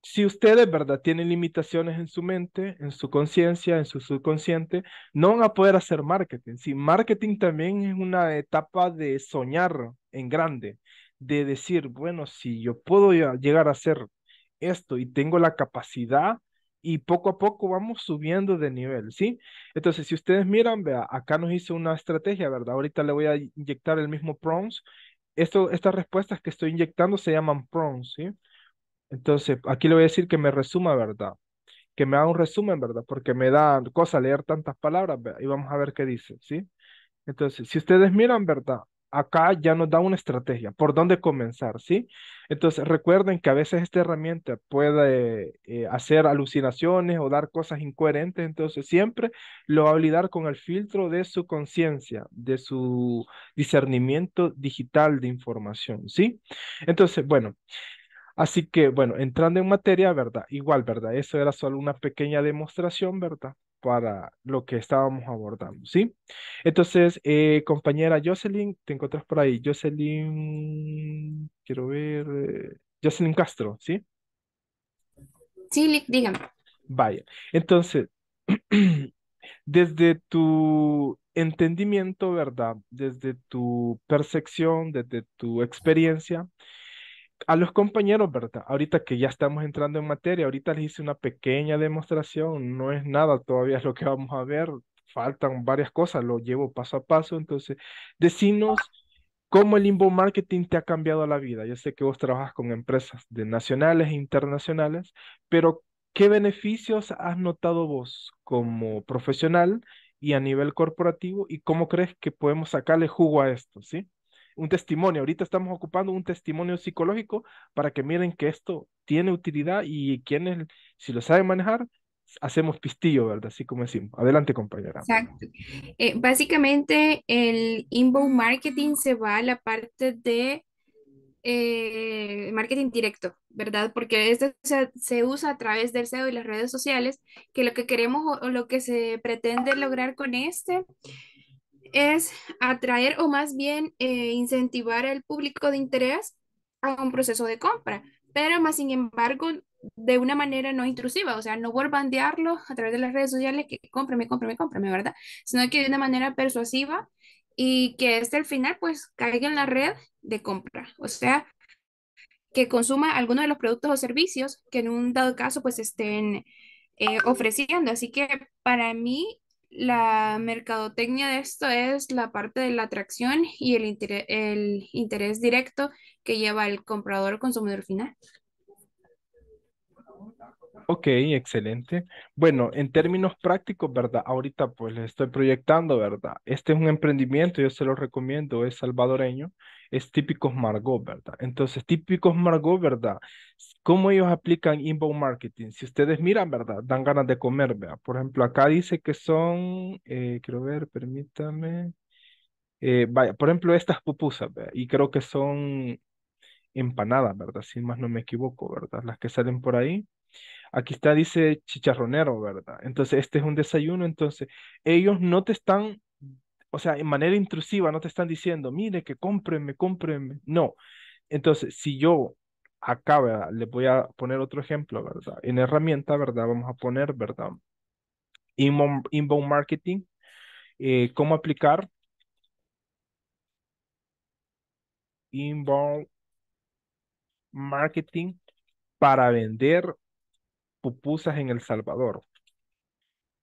si ustedes, ¿verdad?, tienen limitaciones en su mente, en su conciencia, en su subconsciente, no van a poder hacer marketing. Sí, marketing también es una etapa de soñar en grande, de decir, bueno, si yo puedo llegar a hacer esto y tengo la capacidad, y poco a poco vamos subiendo de nivel, ¿sí? Entonces, si ustedes miran, vea, acá nos hizo una estrategia, ¿verdad? Ahorita le voy a inyectar el mismo prompts. Estas respuestas que estoy inyectando se llaman prompts, ¿sí? Entonces, aquí le voy a decir que me resuma, ¿verdad? Que me haga un resumen, ¿verdad? Porque me da cosa leer tantas palabras, ¿verdad? Y vamos a ver qué dice, ¿sí? Entonces, si ustedes miran, ¿verdad?, acá ya nos da una estrategia, por dónde comenzar, ¿sí? Entonces, recuerden que a veces esta herramienta puede hacer alucinaciones o dar cosas incoherentes, entonces siempre lo va a validar con el filtro de su conciencia, de su discernimiento digital de información, ¿sí? Entonces, bueno, así que, bueno, entrando en materia, ¿verdad? Igual, ¿verdad? Eso era solo una pequeña demostración, ¿verdad?, para lo que estábamos abordando, ¿sí? Entonces, compañera Jocelyn, te encuentras por ahí. Jocelyn, quiero ver, Jocelyn Castro, ¿sí? Sí, dígame. Vaya, entonces, desde tu entendimiento, ¿verdad?, desde tu percepción, desde tu experiencia, a los compañeros, ¿verdad?, ahorita que ya estamos entrando en materia, ahorita les hice una pequeña demostración, no es nada, todavía es lo que vamos a ver, faltan varias cosas, lo llevo paso a paso. Entonces, decinos cómo el inbound marketing te ha cambiado la vida. Yo sé que vos trabajas con empresas de nacionales e internacionales, pero ¿qué beneficios has notado vos como profesional y a nivel corporativo? ¿Y cómo crees que podemos sacarle jugo a esto, sí? Un testimonio, ahorita estamos ocupando un testimonio psicológico para que miren que esto tiene utilidad y quienes, si lo saben manejar, hacemos pistillo, ¿verdad? Así como decimos. Adelante, compañera. Exacto. Básicamente, el inbound marketing se va a la parte de marketing directo, ¿verdad? Porque esto se usa a través del SEO y las redes sociales, que lo que queremos o lo que se pretende lograr con este es atraer o más bien incentivar al público de interés a un proceso de compra, pero más sin embargo de una manera no intrusiva, o sea, no bombardearlos a través de las redes sociales que cómprame, ¿verdad? Sino que de una manera persuasiva y que al final pues caiga en la red de compra, o sea, que consuma algunos de los productos o servicios que en un dado caso pues estén ofreciendo. Así que para mí la mercadotecnia de esto es la parte de la atracción y el interés directo que lleva el comprador o consumidor final. Ok, excelente. Bueno, en términos prácticos, ¿verdad? Ahorita pues les estoy proyectando, ¿verdad? Este es un emprendimiento, yo se lo recomiendo, es salvadoreño, es Típicos Margot, ¿verdad? Entonces, Típicos Margot, ¿verdad?, ¿cómo ellos aplican inbound marketing? Si ustedes miran, ¿verdad?, dan ganas de comer, ¿verdad? Por ejemplo, acá dice que son, quiero ver, permítame, vaya, por ejemplo, estas pupusas, ¿verdad?, y creo que son empanadas, ¿verdad?, si más no me equivoco, ¿verdad?, las que salen por ahí. Aquí está, dice chicharronero, ¿verdad? Entonces, este es un desayuno, entonces, ellos no te están, o sea, en manera intrusiva, no te están diciendo, mire, que cómprenme, no. Entonces, si yo acá, ¿verdad?, les voy a poner otro ejemplo, ¿verdad? En herramienta, ¿verdad?, vamos a poner, ¿verdad?, inbound marketing, ¿cómo aplicar? Inbound marketing para vender pupusas en El Salvador.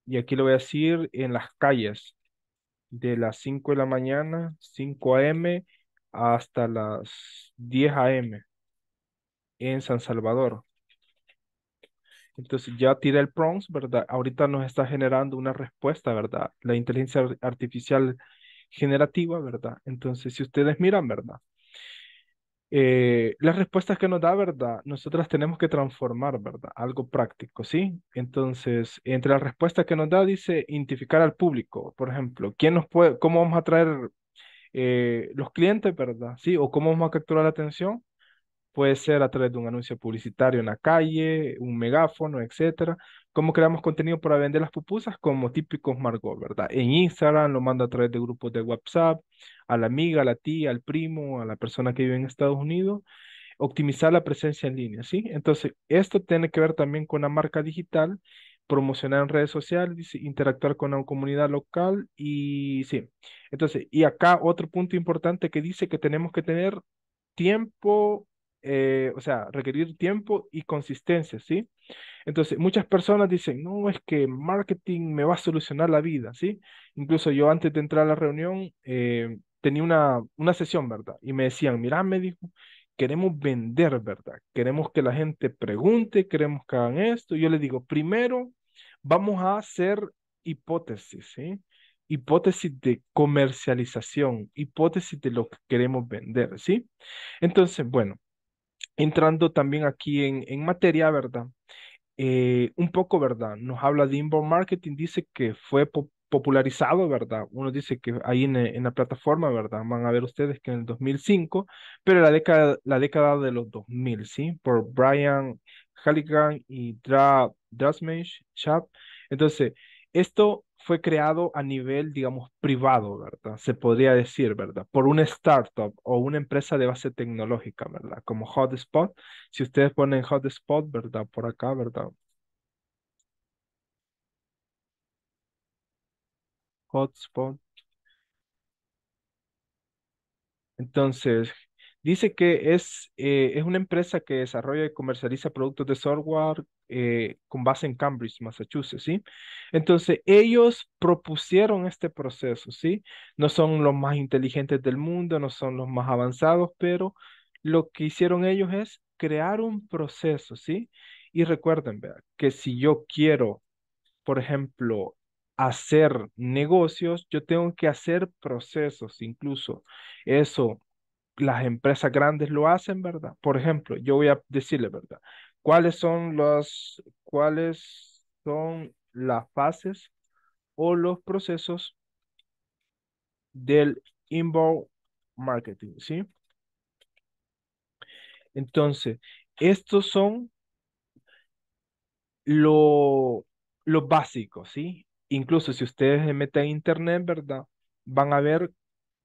Y aquí lo voy a decir en las calles, de las 5 de la mañana, 5 a.m. hasta las 10 a.m. en San Salvador. Entonces ya tiré el prompt, ¿verdad? Ahorita nos está generando una respuesta, ¿verdad? La inteligencia artificial generativa, ¿verdad? Entonces, si ustedes miran, ¿verdad?, las respuestas que nos da, ¿verdad?, nosotras tenemos que transformar, ¿verdad?, algo práctico, ¿sí? Entonces, entre las respuestas que nos da, dice identificar al público, por ejemplo, ¿quién nos puede, cómo vamos a atraer los clientes, ¿verdad?, ¿sí? O cómo vamos a capturar la atención Puede ser a través de un anuncio publicitario en la calle, un megáfono, etcétera. ¿Cómo creamos contenido para vender las pupusas? Como típicos Margot, ¿verdad? En Instagram lo mando a través de grupos de WhatsApp, a la amiga, a la tía, al primo, a la persona que vive en Estados Unidos. Optimizar la presencia en línea, ¿sí? Entonces, esto tiene que ver también con la marca digital, promocionar en redes sociales, interactuar con la comunidad local y sí. Entonces, y acá otro punto importante que dice que tenemos que tener tiempo, o sea, requerir tiempo y consistencia, ¿sí? Entonces, muchas personas dicen, no, es que marketing me va a solucionar la vida, ¿sí? Incluso yo antes de entrar a la reunión, tenía una sesión, ¿verdad? Y me decían, mira, me dijo, queremos vender, ¿verdad? Queremos que la gente pregunte, queremos que hagan esto. Yo les digo, primero vamos a hacer hipótesis, ¿sí? Hipótesis de comercialización, hipótesis de lo que queremos vender, ¿sí? Entonces, bueno, entrando también aquí en materia, ¿verdad? Un poco, ¿verdad? Nos habla de Inbound Marketing, dice que fue popularizado, ¿verdad? Uno dice que ahí en la plataforma, ¿verdad? Van a ver ustedes que en el 2005, pero la década de los 2000, ¿sí? Por Brian Halligan y Dharmesh Shah. Entonces, esto fue creado a nivel, digamos, privado, ¿verdad? Se podría decir, ¿verdad? Por una startup o una empresa de base tecnológica, ¿verdad? Como HubSpot. Si ustedes ponen HubSpot, ¿verdad? Por acá, ¿verdad? HubSpot. Entonces, dice que es una empresa que desarrolla y comercializa productos de software con base en Cambridge, Massachusetts, ¿sí? Entonces, ellos propusieron este proceso, ¿sí? No son los más inteligentes del mundo, no son los más avanzados, pero lo que hicieron ellos es crear un proceso, ¿sí? Y recuerden, ¿verdad? Que si yo quiero, por ejemplo, hacer negocios, yo tengo que hacer procesos, incluso eso las empresas grandes lo hacen, ¿verdad? Por ejemplo, yo voy a decirle, ¿verdad? ¿Cuáles son las fases o los procesos del inbound marketing, ¿sí? Entonces, estos son los básicos, ¿sí? Incluso si ustedes se meten a internet, ¿verdad? Van a ver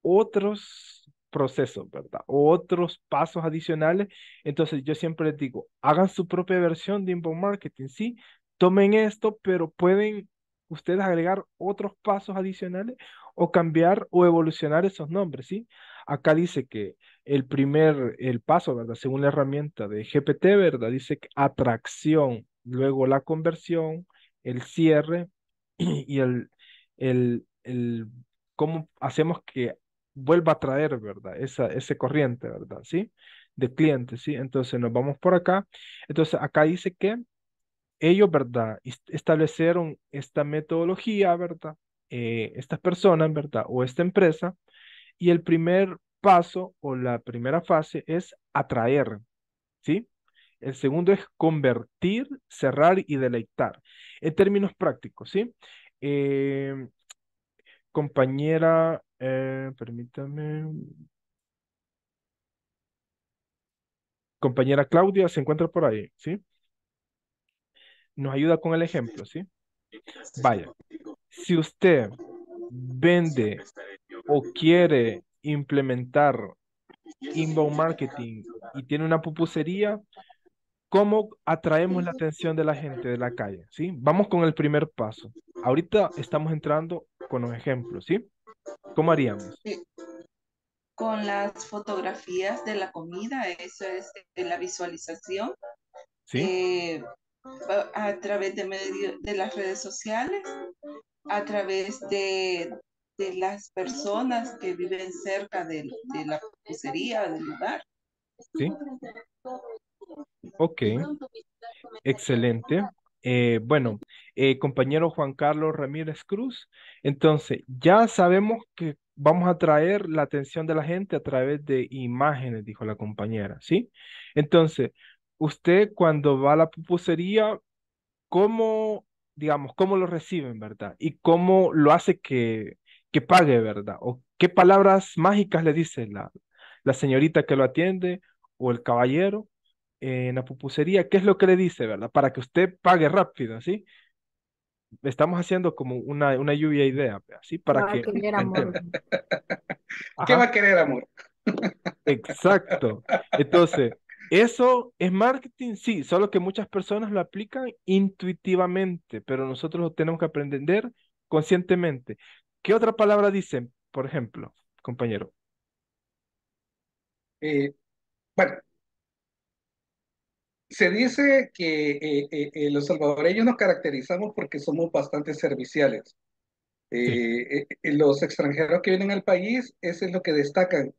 otros procesos, ¿verdad? O otros pasos adicionales. Entonces yo siempre les digo, hagan su propia versión de inbound marketing, ¿sí? Tomen esto, pero pueden ustedes agregar otros pasos adicionales o cambiar o evolucionar esos nombres, ¿sí? Acá dice que el primer paso, ¿verdad? Según la herramienta de GPT, ¿verdad? Dice que atracción, luego la conversión, el cierre, y cómo hacemos que vuelva a traer, ¿verdad? Ese corriente, ¿verdad? ¿Sí? De clientes, ¿sí? Entonces nos vamos por acá. Entonces acá dice que ellos, ¿verdad? Establecieron esta metodología, ¿verdad? Estas personas, ¿verdad? O esta empresa. Y el primer paso o la primera fase es atraer, ¿sí? El segundo es convertir, cerrar y deleitar. En términos prácticos, ¿sí? Compañera, permítame. Compañera Claudia se encuentra por ahí, ¿sí? Nos ayuda con el ejemplo, ¿sí? Vaya, si usted vende o quiere implementar inbound marketing y tiene una pupusería, ¿cómo atraemos la atención de la gente de la calle? ¿Sí? Vamos con el primer paso. Ahorita estamos entrando con los ejemplos, ¿sí? ¿Cómo haríamos? Sí. Con las fotografías de la comida, eso es la visualización. ¿Sí? A través de las redes sociales, a través de las personas que viven cerca de la pizzería, del lugar. Sí. Ok, excelente. Bueno, compañero Juan Carlos Ramírez Cruz, entonces ya sabemos que vamos a atraer la atención de la gente a través de imágenes, dijo la compañera, ¿sí? Entonces, usted cuando va a la pupusería, ¿cómo, digamos, cómo lo reciben, verdad? Y cómo lo hace que pague, ¿verdad? O qué palabras mágicas le dice la señorita que lo atiende, o el caballero en la pupusería, ¿qué es lo que le dice, verdad? Para que usted pague rápido, ¿sí? Estamos haciendo como una lluvia de ideas, ¿sí? Para que... querer amor. ¿Qué va a querer, amor? Exacto. Entonces, ¿eso es marketing? Sí, solo que muchas personas lo aplican intuitivamente, pero nosotros lo tenemos que aprender conscientemente. ¿Qué otra palabra dicen, por ejemplo, compañero? Bueno, se dice que los salvadoreños nos caracterizamos porque somos bastante serviciales. Los extranjeros que vienen al país, eso es lo que destacan.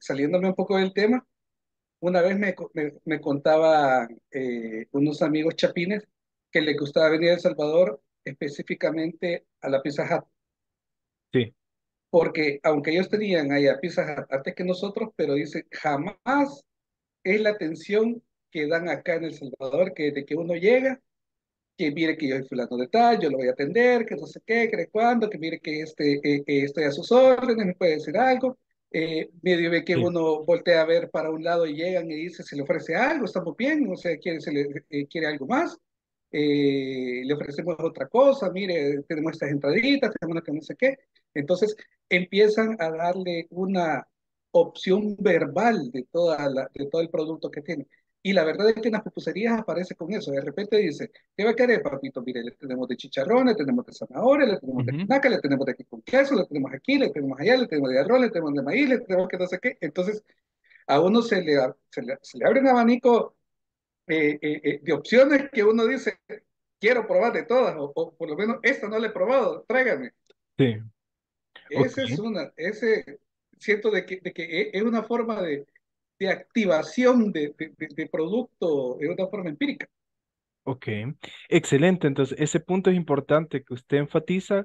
Saliéndome un poco del tema, una vez me contaba unos amigos chapines que les gustaba venir a El Salvador, específicamente a la Pizza Hut. Sí. Porque aunque ellos tenían ahí a Pizza Hut antes que nosotros, pero dicen, jamás... es la atención que dan acá en El Salvador, que desde que uno llega, que mire que yo soy fulano de tal, yo lo voy a atender, que no sé qué, que cuándo, que mire que estoy a sus órdenes, me puede decir algo, medio ve que sí. Uno voltea a ver para un lado y llegan y dice, se le ofrece algo, estamos bien, o sea, quiere algo más, le ofrecemos otra cosa, mire, tenemos estas entraditas, tenemos que no sé qué, entonces empiezan a darle una... opción verbal de todo el producto que tiene. Y la verdad es que en las pupuserías aparece con eso. De repente dice, ¿qué va a querer, papito? Mire, le tenemos de chicharrones, le tenemos de zanahoria, le tenemos de espinaca, le tenemos de aquí con queso, le tenemos aquí, le tenemos allá, le tenemos de arroz, le tenemos de maíz, le tenemos que no sé qué. Entonces, a uno se le abre un abanico de opciones que uno dice, quiero probar de todas, o por lo menos esta no la he probado, tráigame. Sí. Esa es una... Siento de que es una forma de activación de producto, es una forma empírica. Ok, excelente. Entonces, ese punto es importante que usted enfatiza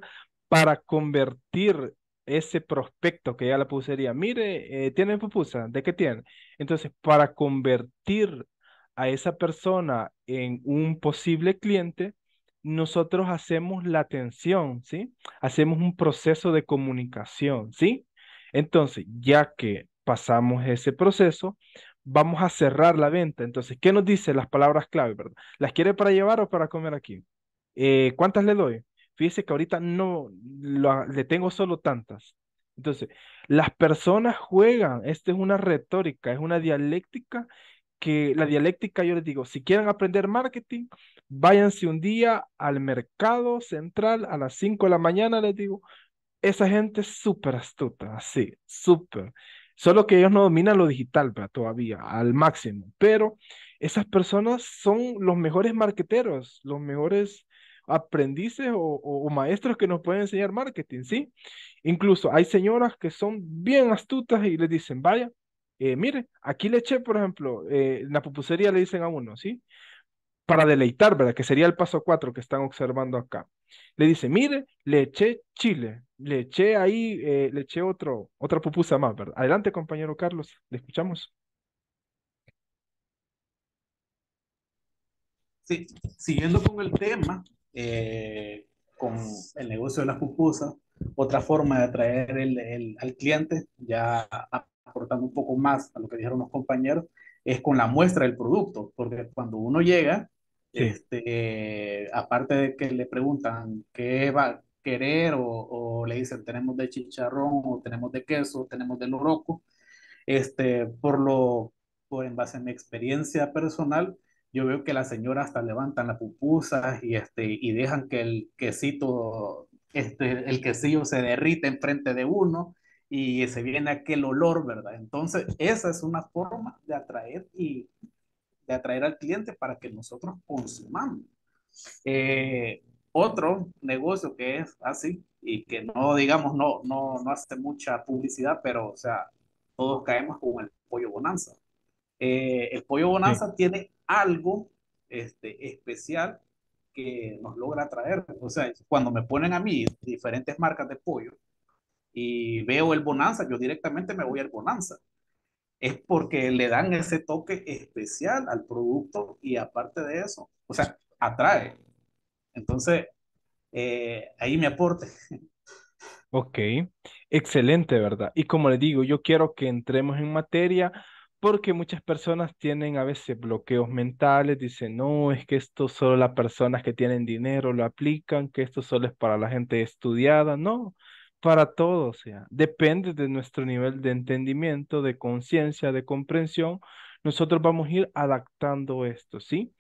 para convertir ese prospecto que ya la pupusería. Mire, ¿tienen pupusa? ¿De qué tienen? Entonces, para convertir a esa persona en un posible cliente, nosotros hacemos la atención, ¿sí? Hacemos un proceso de comunicación, ¿sí? Entonces, ya que pasamos ese proceso, vamos a cerrar la venta. Entonces, ¿qué nos dice las palabras clave, verdad? ¿Las quiere para llevar o para comer aquí? ¿Cuántas le doy? Fíjese que ahorita no, le tengo solo tantas. Entonces, las personas juegan. Esta es una retórica, es una dialéctica que la dialéctica, yo les digo, si quieren aprender marketing, váyanse un día al mercado central a las 5 de la mañana, les digo. Esa gente es súper astuta, así, súper. Solo que ellos no dominan lo digital, ¿verdad? Todavía, al máximo. Pero esas personas son los mejores marketeros, los mejores aprendices o maestros que nos pueden enseñar marketing, ¿sí? Incluso hay señoras que son bien astutas y les dicen, vaya, mire, aquí le eché, por ejemplo, en la pupusería le dicen a uno, ¿sí? Para deleitar, ¿verdad? Que sería el paso 4 que están observando acá. Le dice, mire, le eché chile, le eché ahí, le eché otra pupusa más, ¿verdad? Adelante, compañero Carlos, le escuchamos. Sí, siguiendo con el tema, con el negocio de las pupusas, otra forma de atraer al cliente, ya aportando un poco más a lo que dijeron los compañeros, es con la muestra del producto, porque cuando uno llega, sí. Aparte de que le preguntan qué va a querer o le dicen tenemos de chicharrón o tenemos de queso, tenemos de loroco, en base a mi experiencia personal, yo veo que las señoras hasta levantan las pupusas y dejan que el quesillo se derrite enfrente de uno y se viene aquel olor, ¿verdad? Entonces esa es una forma de atraer al cliente para que nosotros consumamos. Otro negocio que es así y que no, digamos, no hace mucha publicidad, pero, o sea, todos caemos con el pollo bonanza. El pollo bonanza sí. Tiene algo especial que nos logra atraer. O sea, cuando me ponen a mí diferentes marcas de pollo y veo el bonanza, yo directamente me voy al bonanza. Es porque le dan ese toque especial al producto y aparte de eso, o sea, atrae. Entonces, ahí me aporte. Ok, excelente, ¿verdad? Y como les digo, yo quiero que entremos en materia porque muchas personas tienen a veces bloqueos mentales, dicen, no, es que esto solo las personas que tienen dinero lo aplican, que esto solo es para la gente estudiada, no, para todos, o sea, depende de nuestro nivel de entendimiento, de conciencia, de comprensión, nosotros vamos a ir adaptando esto, ¿sí?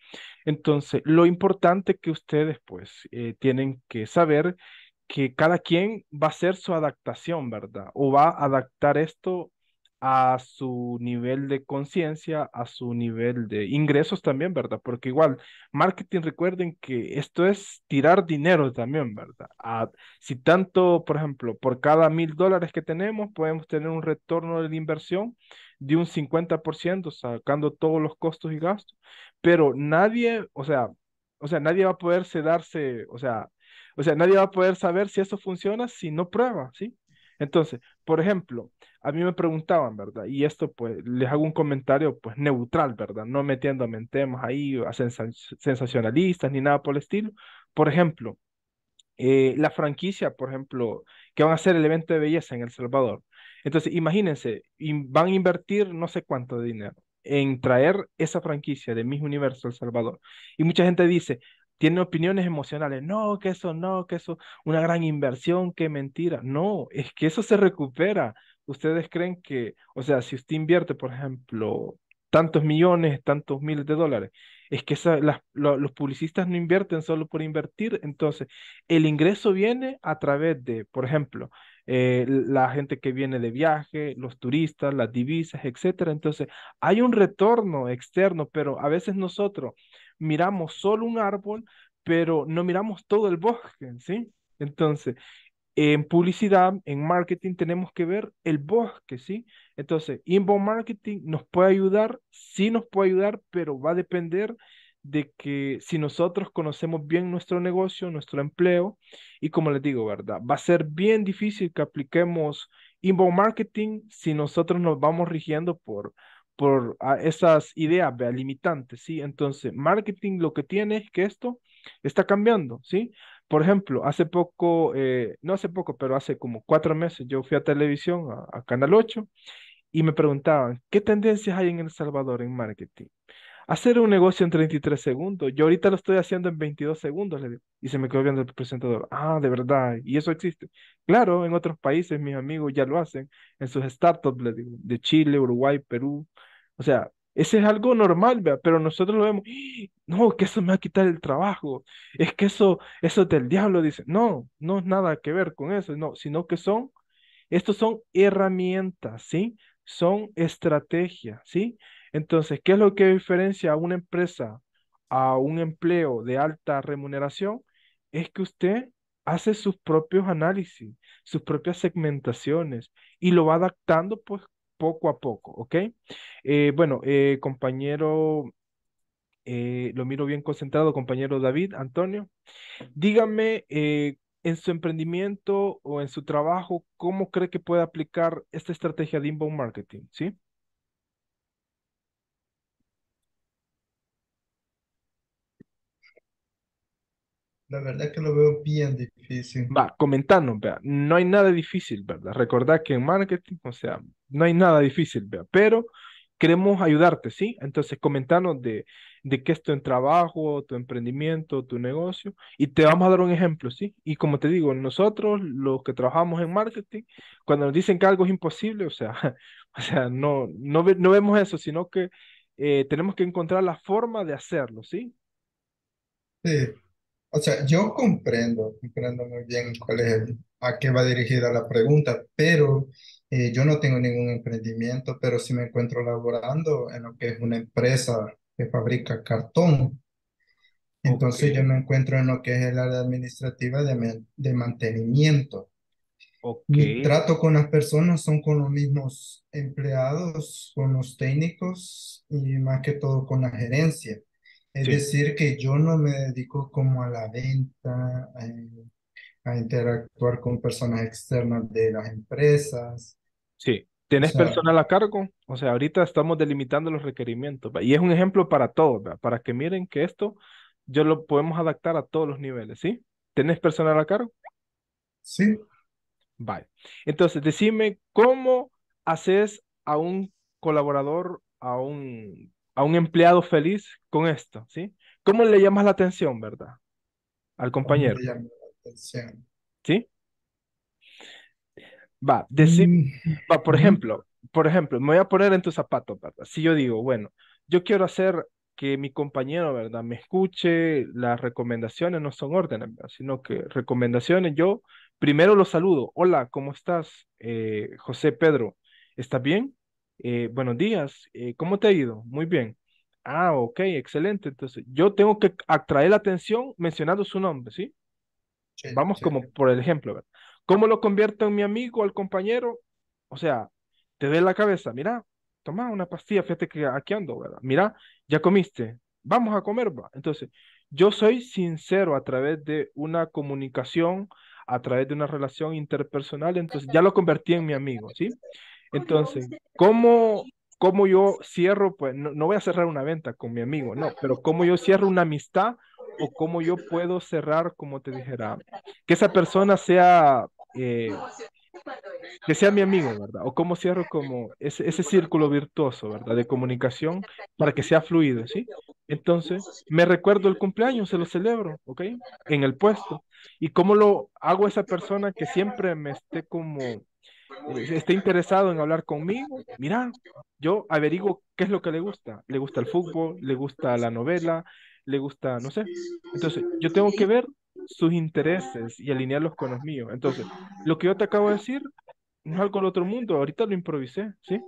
Entonces, lo importante que ustedes, pues, tienen que saber que cada quien va a hacer su adaptación, ¿verdad? O va a adaptar esto a su nivel de conciencia, a su nivel de ingresos también, ¿verdad? Porque igual, marketing, recuerden que esto es tirar dinero también, ¿verdad? Si tanto, por ejemplo, por cada $1,000 que tenemos, podemos tener un retorno de la inversión de un 50%, sacando todos los costos y gastos, pero nadie, o sea, nadie va a poderse darse, o sea, nadie va a poder saber si eso funciona si no prueba, ¿sí? Entonces, por ejemplo, a mí me preguntaban, ¿verdad? Y esto, pues, les hago un comentario, pues, neutral, ¿verdad? No metiéndome en temas ahí sensacionalistas ni nada por el estilo. Por ejemplo, la franquicia, por ejemplo, que van a hacer el evento de belleza en El Salvador. Entonces, imagínense, van a invertir no sé cuánto de dinero en traer esa franquicia de Miss Universo El Salvador. Y mucha gente dice... Tiene opiniones emocionales, no, que eso, una gran inversión, qué mentira. No, es que eso se recupera. Ustedes creen que, o sea, si usted invierte, por ejemplo, tantos millones, tantos miles de dólares, es que los publicistas no invierten solo por invertir. Entonces, el ingreso viene a través de, por ejemplo, la gente que viene de viaje, los turistas, las divisas, etcétera. Entonces, hay un retorno externo, pero a veces nosotros... miramos solo un árbol, pero no miramos todo el bosque, ¿sí? Entonces, en publicidad, en marketing, tenemos que ver el bosque, ¿sí? Entonces, Inbound Marketing nos puede ayudar, sí nos puede ayudar, pero va a depender de que si nosotros conocemos bien nuestro negocio, nuestro empleo, y como les digo, ¿verdad? Va a ser bien difícil que apliquemos Inbound Marketing si nosotros nos vamos rigiendo por esas ideas limitantes, ¿sí? Entonces, marketing lo que tiene es que esto está cambiando, ¿sí? Por ejemplo, hace poco, no hace poco, pero hace como 4 meses, yo fui a televisión, a Canal 8, y me preguntaban, ¿qué tendencias hay en El Salvador en marketing? Hacer un negocio en 33 segundos, yo ahorita lo estoy haciendo en 22 segundos, le digo, y se me quedó viendo el presentador, ah, de verdad, y eso existe. Claro, en otros países, mis amigos ya lo hacen, en sus startups, le digo, de Chile, Uruguay, Perú, o sea, ese es algo normal, ¿vea? Pero nosotros lo vemos, no, que eso me va a quitar el trabajo, es que eso es del diablo, dice, no es nada que ver con eso, no, sino que estos son herramientas, ¿sí? Son estrategias, ¿sí? Entonces, ¿qué es lo que diferencia a una empresa, a un empleo de alta remuneración? Es que usted hace sus propios análisis, sus propias segmentaciones y lo va adaptando pues poco a poco, ¿ok? Bueno, compañero, lo miro bien concentrado, compañero David, Antonio, dígame en su emprendimiento o en su trabajo, ¿cómo cree que puede aplicar esta estrategia de Inbound Marketing, sí? La verdad que lo veo bien difícil. Va, comentanos, vea. No hay nada difícil, ¿verdad? Recordad que en marketing, o sea, no hay nada difícil, vea. Pero queremos ayudarte, ¿sí? Entonces, comentanos de qué es tu trabajo, tu emprendimiento, tu negocio. Y te vamos a dar un ejemplo, ¿sí? Y como te digo, nosotros, los que trabajamos en marketing, cuando nos dicen que algo es imposible, o sea, no vemos eso, sino que tenemos que encontrar la forma de hacerlo, ¿sí? Sí. O sea, yo comprendo muy bien a qué va dirigida la pregunta, pero yo no tengo ningún emprendimiento, pero sí me encuentro laborando en lo que es una empresa que fabrica cartón. Entonces okay. Yo me encuentro en lo que es el área administrativa de mantenimiento. Okay. Mi trato con las personas son con los mismos empleados, con los técnicos y más que todo con la gerencia. Es decir, que yo no me dedico como a la venta, a interactuar con personas externas de las empresas. Sí, ¿tenés personal a cargo? O sea, ahorita estamos delimitando los requerimientos. Y es un ejemplo para todos, ¿verdad? Para que miren que esto yo lo podemos adaptar a todos los niveles, ¿sí? ¿Tenés personal a cargo? Sí. Vale. Entonces, decime, ¿cómo haces a un colaborador a un empleado feliz con esto, ¿sí? ¿Cómo le llamas la atención, verdad? Al compañero. ¿Cómo le llamas la atención? ¿Sí? Va, por ejemplo, me voy a poner en tus zapatos, ¿verdad? Si yo digo, bueno, yo quiero hacer que mi compañero, ¿verdad?, me escuche, las recomendaciones no son órdenes, ¿verdad?, sino que recomendaciones, yo primero lo saludo. Hola, ¿cómo estás? José Pedro, ¿estás bien? Buenos días, ¿cómo te ha ido? Muy bien. Ah, ok, excelente. Entonces, yo tengo que atraer la atención mencionando su nombre, ¿sí? Sí, vamos, sí, como por el ejemplo, ¿verdad? ¿Cómo lo convierto en mi amigo, al compañero? O sea, te doy la cabeza, mira, toma una pastilla, fíjate que aquí ando, ¿verdad? Mira, ya comiste, vamos a comer, ¿verdad? Entonces, yo soy sincero a través de una comunicación, a través de una relación interpersonal, entonces ya lo convertí en mi amigo, ¿sí? Entonces, ¿cómo yo cierro? Pues no voy a cerrar una venta con mi amigo, no, pero ¿cómo yo cierro una amistad? O cómo yo puedo cerrar, como te dijera, que esa persona sea, que sea mi amigo, ¿verdad? O cómo cierro como ese círculo virtuoso, ¿verdad?, de comunicación para que sea fluido, ¿sí? Entonces, me recuerdo el cumpleaños, se lo celebro, ¿ok? En el puesto. ¿Y cómo lo hago a esa persona que siempre me esté como... esté interesado en hablar conmigo? Mira, yo averiguo qué es lo que le gusta. Le gusta el fútbol, le gusta la novela, le gusta, no sé. Entonces, yo tengo que ver sus intereses y alinearlos con los míos. Entonces, lo que yo te acabo de decir no es algo del otro mundo. Ahorita lo improvisé, ¿sí?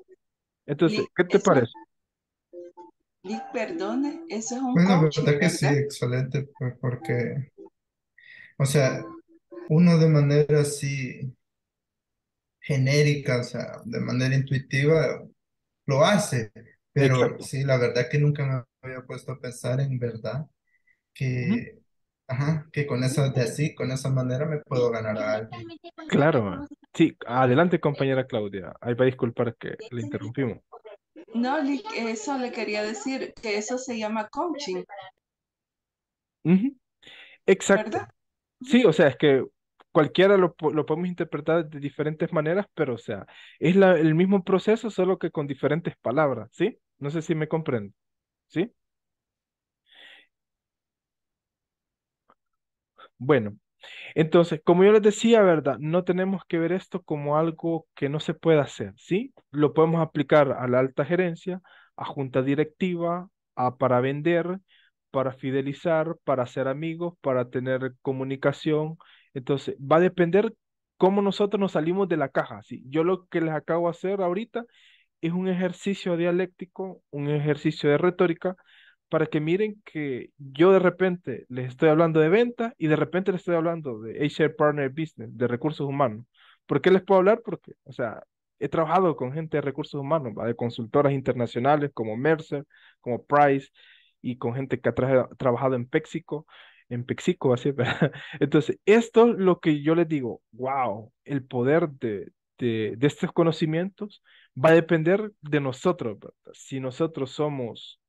Entonces, ¿qué te parece? Liz, perdone, eso es un bueno, coaching, verdad que sí, excelente, porque, o sea, uno de manera así genérica, o sea, de manera intuitiva, lo hace, pero exacto. Sí, la verdad que nunca me había puesto a pensar en verdad que, ajá, que con eso de así, con esa manera me puedo ganar a alguien. Claro, sí, adelante compañera Claudia, ahí va a disculpar que le interrumpimos. No, eso le quería decir, que eso se llama coaching. Exacto. ¿Verdad? Sí, o sea, es que cualquiera lo podemos interpretar de diferentes maneras, pero o sea, es el mismo proceso, solo que con diferentes palabras, ¿sí? No sé si me comprenden, ¿sí? Bueno, entonces, como yo les decía, ¿verdad?, no tenemos que ver esto como algo que no se puede hacer, ¿sí? Lo podemos aplicar a la alta gerencia, a junta directiva, para vender, para fidelizar, para hacer amigos, para tener comunicación. Entonces, va a depender cómo nosotros nos salimos de la caja, ¿sí? Yo lo que les acabo de hacer ahorita es un ejercicio dialéctico, un ejercicio de retórica, para que miren que yo de repente les estoy hablando de ventas y de repente les estoy hablando de HR Partner Business, de recursos humanos. ¿Por qué les puedo hablar? Porque, o sea, he trabajado con gente de recursos humanos, ¿va?, de consultoras internacionales como Mercer, como Price, y con gente que ha trabajado en PepsiCo. Así, ¿verdad? Entonces, esto es lo que yo les digo, wow, el poder de estos conocimientos va a depender de nosotros, ¿verdad? Si nosotros somos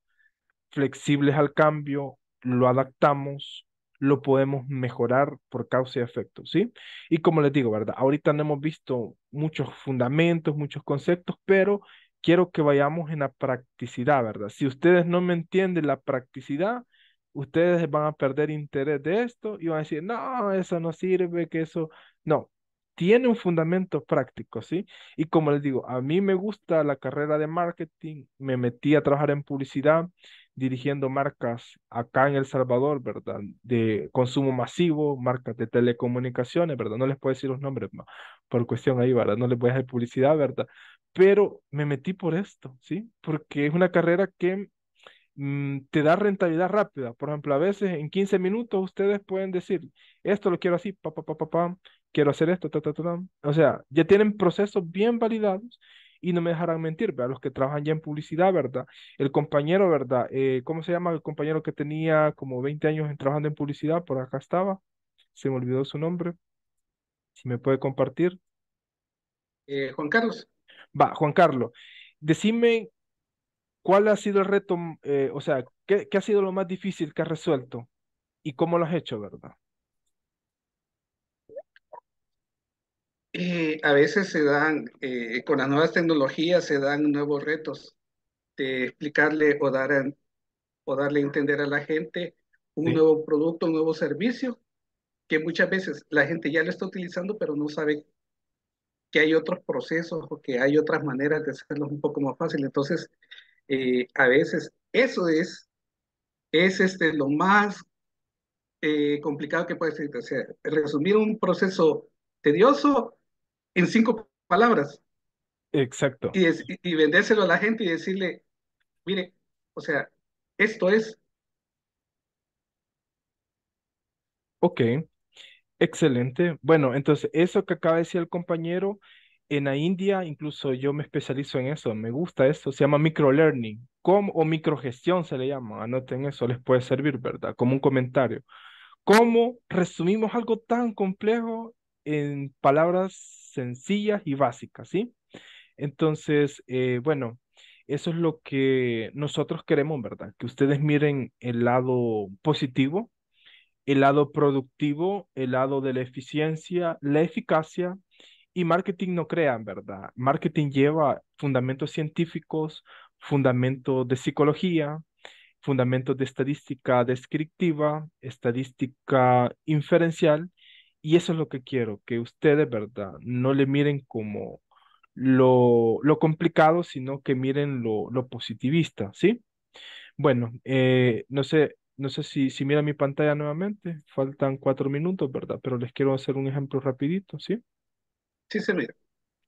flexibles al cambio, lo adaptamos, lo podemos mejorar por causa y efecto, ¿sí? Y como les digo, ¿verdad?, ahorita no hemos visto muchos fundamentos, muchos conceptos, pero quiero que vayamos en la practicidad, ¿verdad? Si ustedes no me entienden la practicidad, ustedes van a perder interés de esto y van a decir, no, eso no sirve, que eso... No, tiene un fundamento práctico, ¿sí? Y como les digo, a mí me gusta la carrera de marketing, me metí a trabajar en publicidad, dirigiendo marcas acá en El Salvador, ¿verdad?, de consumo masivo, marcas de telecomunicaciones, ¿verdad? No les puedo decir los nombres, no, por cuestión ahí, ¿verdad? No les voy a hacer publicidad, ¿verdad? Pero me metí por esto, ¿sí? Porque es una carrera que te da rentabilidad rápida. Por ejemplo, a veces en 15 minutos ustedes pueden decir, esto lo quiero así, pa, pa, pa, pa, pa, quiero hacer esto, ta, ta, ta, ta. O sea, ya tienen procesos bien validados y no me dejarán mentir, ¿verdad? Los que trabajan ya en publicidad, ¿verdad? El compañero, ¿verdad? ¿Cómo se llama el compañero que tenía como 20 años trabajando en publicidad? Por acá estaba, se me olvidó su nombre. Si me puede compartir. Juan Carlos. Va, Juan Carlos, decime, ¿cuál ha sido el reto? O sea, ¿qué ha sido lo más difícil que has resuelto? ¿Y cómo lo has hecho, verdad? A veces se dan, con las nuevas tecnologías se dan nuevos retos. explicarle o darle a entender a la gente un nuevo producto, un nuevo servicio, que muchas veces la gente ya lo está utilizando, pero no sabe que hay otros procesos o que hay otras maneras de hacerlos un poco más fácil. Entonces, a veces eso es lo más complicado que puede ser. O sea, resumir un proceso tedioso en 5 palabras. Exacto. Y vendérselo a la gente y decirle, mire, o sea, esto es. Ok, excelente. Bueno, entonces eso que acaba de decir el compañero, en la India incluso yo me especializo en eso, me gusta eso, se llama microlearning, o microgestión se le llama, anoten eso, les puede servir, ¿verdad? Como un comentario. ¿Cómo resumimos algo tan complejo en palabras sencillas y básicas, sí? Entonces, bueno, eso es lo que nosotros queremos, ¿verdad? Que ustedes miren el lado positivo, el lado productivo, el lado de la eficiencia, la eficacia, y marketing no crean, ¿verdad? Marketing lleva fundamentos científicos, fundamentos de psicología, fundamentos de estadística descriptiva, estadística inferencial, y eso es lo que quiero, que ustedes, ¿verdad? No le miren como lo complicado, sino que miren lo positivista, ¿sí? Bueno, no sé si mira mi pantalla nuevamente, faltan 4 minutos, ¿verdad? Pero les quiero hacer un ejemplo rapidito, ¿sí? Sí se mira.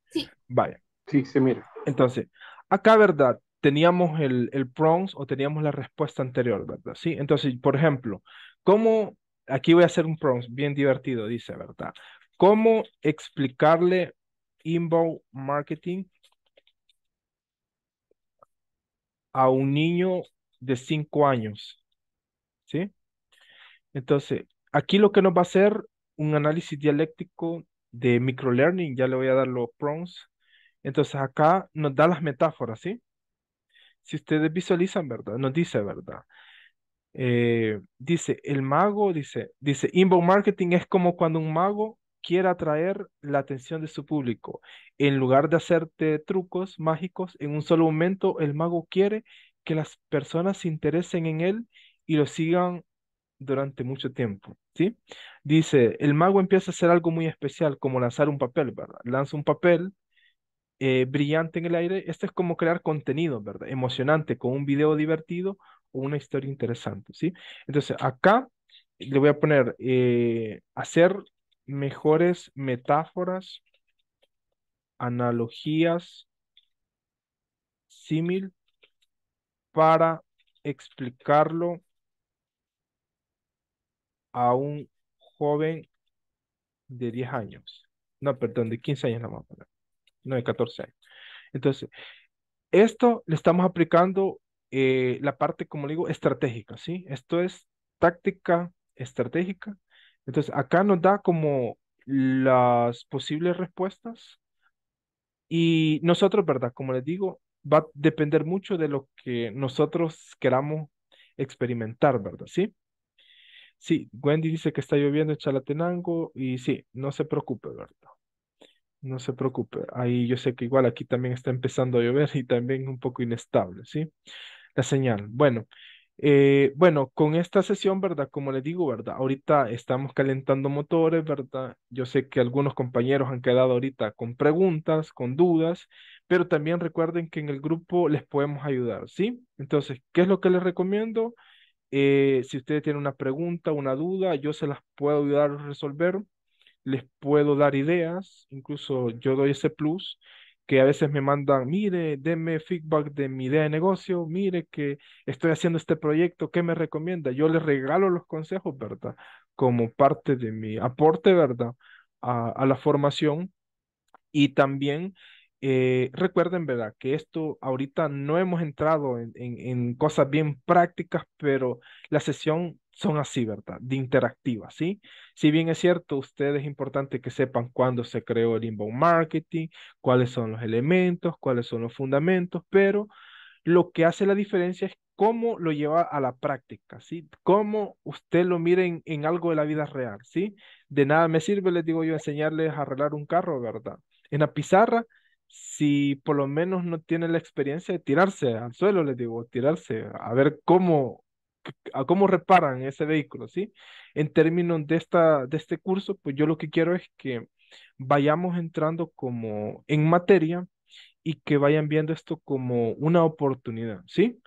Sí. Vaya. Sí se mira. Entonces, acá, ¿verdad? Teníamos el prompt o teníamos la respuesta anterior, ¿verdad? Sí, entonces, por ejemplo, ¿cómo? Aquí voy a hacer un prompt bien divertido, dice, ¿verdad? ¿Cómo explicarle inbound marketing a un niño de 5 años? ¿Sí? Entonces, aquí lo que nos va a hacer un análisis dialéctico de microlearning, ya le voy a dar los prompts. Entonces, acá nos da las metáforas, ¿sí? Si ustedes visualizan, ¿verdad? Nos dice, ¿verdad? Dice, el mago, dice, inbound marketing es como cuando un mago quiere atraer la atención de su público. En lugar de hacerte trucos mágicos, en un solo momento, el mago quiere que las personas se interesen en él y lo sigan durante mucho tiempo, ¿sí? Dice, el mago empieza a hacer algo muy especial, como lanzar un papel, ¿verdad? Lanza un papel brillante en el aire. Esto es como crear contenido, ¿verdad? Emocionante, con un video divertido o una historia interesante, ¿sí? Entonces, acá le voy a poner hacer mejores metáforas, analogías, símil, para explicarlo a un joven de 10 años. No, perdón, de 15 años la vamos a poner. No, de 14 años. Entonces, esto le estamos aplicando la parte, como digo, estratégica, ¿sí? Esto es táctica estratégica. Entonces, acá nos da como las posibles respuestas. Y nosotros, ¿verdad? Como les digo, va a depender mucho de lo que nosotros queramos experimentar, ¿verdad? ¿Sí? Sí, Wendy dice que está lloviendo en Chalatenango y sí, no se preocupe, ¿verdad? No se preocupe. Ahí yo sé que igual aquí también está empezando a llover y también un poco inestable, ¿sí? La señal. Bueno, con esta sesión, ¿verdad? Como les digo, ¿verdad? Ahorita estamos calentando motores, ¿verdad? Yo sé que algunos compañeros han quedado ahorita con preguntas, con dudas, pero también recuerden que en el grupo les podemos ayudar, ¿sí? Entonces, ¿qué es lo que les recomiendo? Si ustedes tienen una pregunta, una duda, yo se las puedo ayudar a resolver, les puedo dar ideas, incluso yo doy ese plus, que a veces me mandan, mire, denme feedback de mi idea de negocio, mire que estoy haciendo este proyecto, ¿qué me recomienda? Yo les regalo los consejos, ¿verdad? Como parte de mi aporte, ¿verdad? A la formación. Y también recuerden, ¿verdad? Que esto ahorita no hemos entrado en cosas bien prácticas, pero la sesión son así, ¿verdad? De interactiva, ¿sí? Si bien es cierto, ustedes es importante que sepan cuándo se creó el inbound marketing, cuáles son los elementos, cuáles son los fundamentos, pero lo que hace la diferencia es cómo lo lleva a la práctica, ¿sí? Cómo usted lo mire en algo de la vida real, ¿sí? De nada me sirve, les digo yo, enseñarles a arreglar un carro, ¿verdad? En la pizarra, si por lo menos no tiene la experiencia de tirarse al suelo, les digo, tirarse a ver cómo, a cómo reparan ese vehículo, ¿sí? En términos de, este curso, pues yo lo que quiero es que vayamos entrando como en materia y que vayan viendo esto como una oportunidad, ¿sí?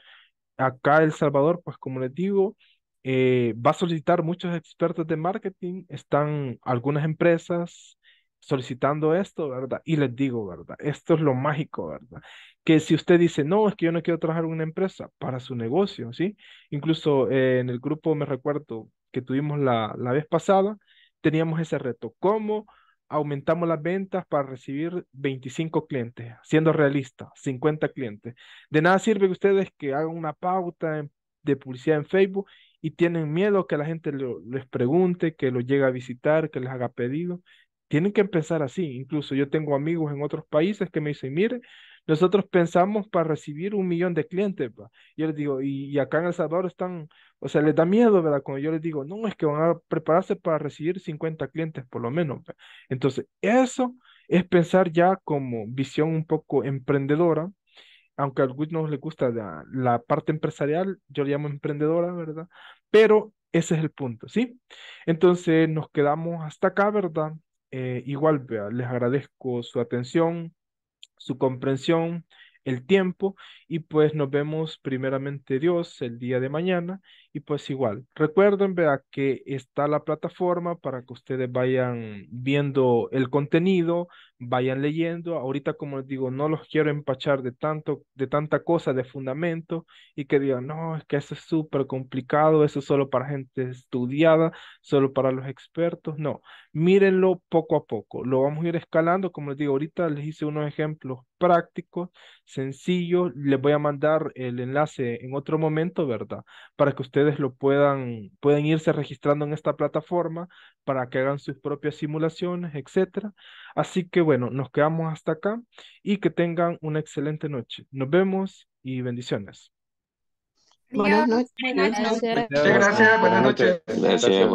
Acá El Salvador, pues como les digo, va a solicitar muchos expertos de marketing, están algunas empresas solicitando esto, ¿verdad? Y les digo, ¿verdad? Esto es lo mágico, ¿verdad? Que si usted dice, no, es que yo no quiero trabajar en una empresa, para su negocio, ¿sí? Incluso en el grupo, me recuerdo que tuvimos la vez pasada, teníamos ese reto, ¿cómo aumentamos las ventas para recibir 25 clientes? Siendo realista, 50 clientes. De nada sirve que ustedes que hagan una pauta de publicidad en Facebook y tienen miedo que la gente les pregunte, que los llegue a visitar, que les haga pedido. Tienen que empezar así. Incluso yo tengo amigos en otros países que me dicen, mire, nosotros pensamos para recibir 1 millón de clientes, ¿va? Yo les digo, y acá en El Salvador están, o sea, les da miedo, ¿verdad? Cuando yo les digo, no, es que van a prepararse para recibir 50 clientes por lo menos, ¿va? Entonces, eso es pensar ya como visión un poco emprendedora, aunque a algunos les gusta la parte empresarial, yo le llamo emprendedora, ¿verdad? Pero ese es el punto, ¿sí? Entonces, nos quedamos hasta acá, ¿verdad? Igual, les agradezco su atención, su comprensión, el tiempo, y pues nos vemos primeramente Dios el día de mañana, y pues igual, recuerden, vea, que está la plataforma para que ustedes vayan viendo el contenido, vayan leyendo, ahorita como les digo, no los quiero empachar de tanta cosa, de fundamento, y que digan, no, es que eso es súper complicado, eso es solo para gente estudiada, solo para los expertos, no, mírenlo poco a poco, lo vamos a ir escalando, como les digo, ahorita les hice unos ejemplos prácticos, sencillos, les voy a mandar el enlace en otro momento, ¿verdad? Para que ustedes lo puedan irse registrando en esta plataforma, para que hagan sus propias simulaciones, etcétera. Así que bueno, nos quedamos hasta acá y que tengan una excelente noche. Nos vemos y bendiciones. Buenas noches. Buenas noches. Muchas gracias. Buenas noches. Gracias.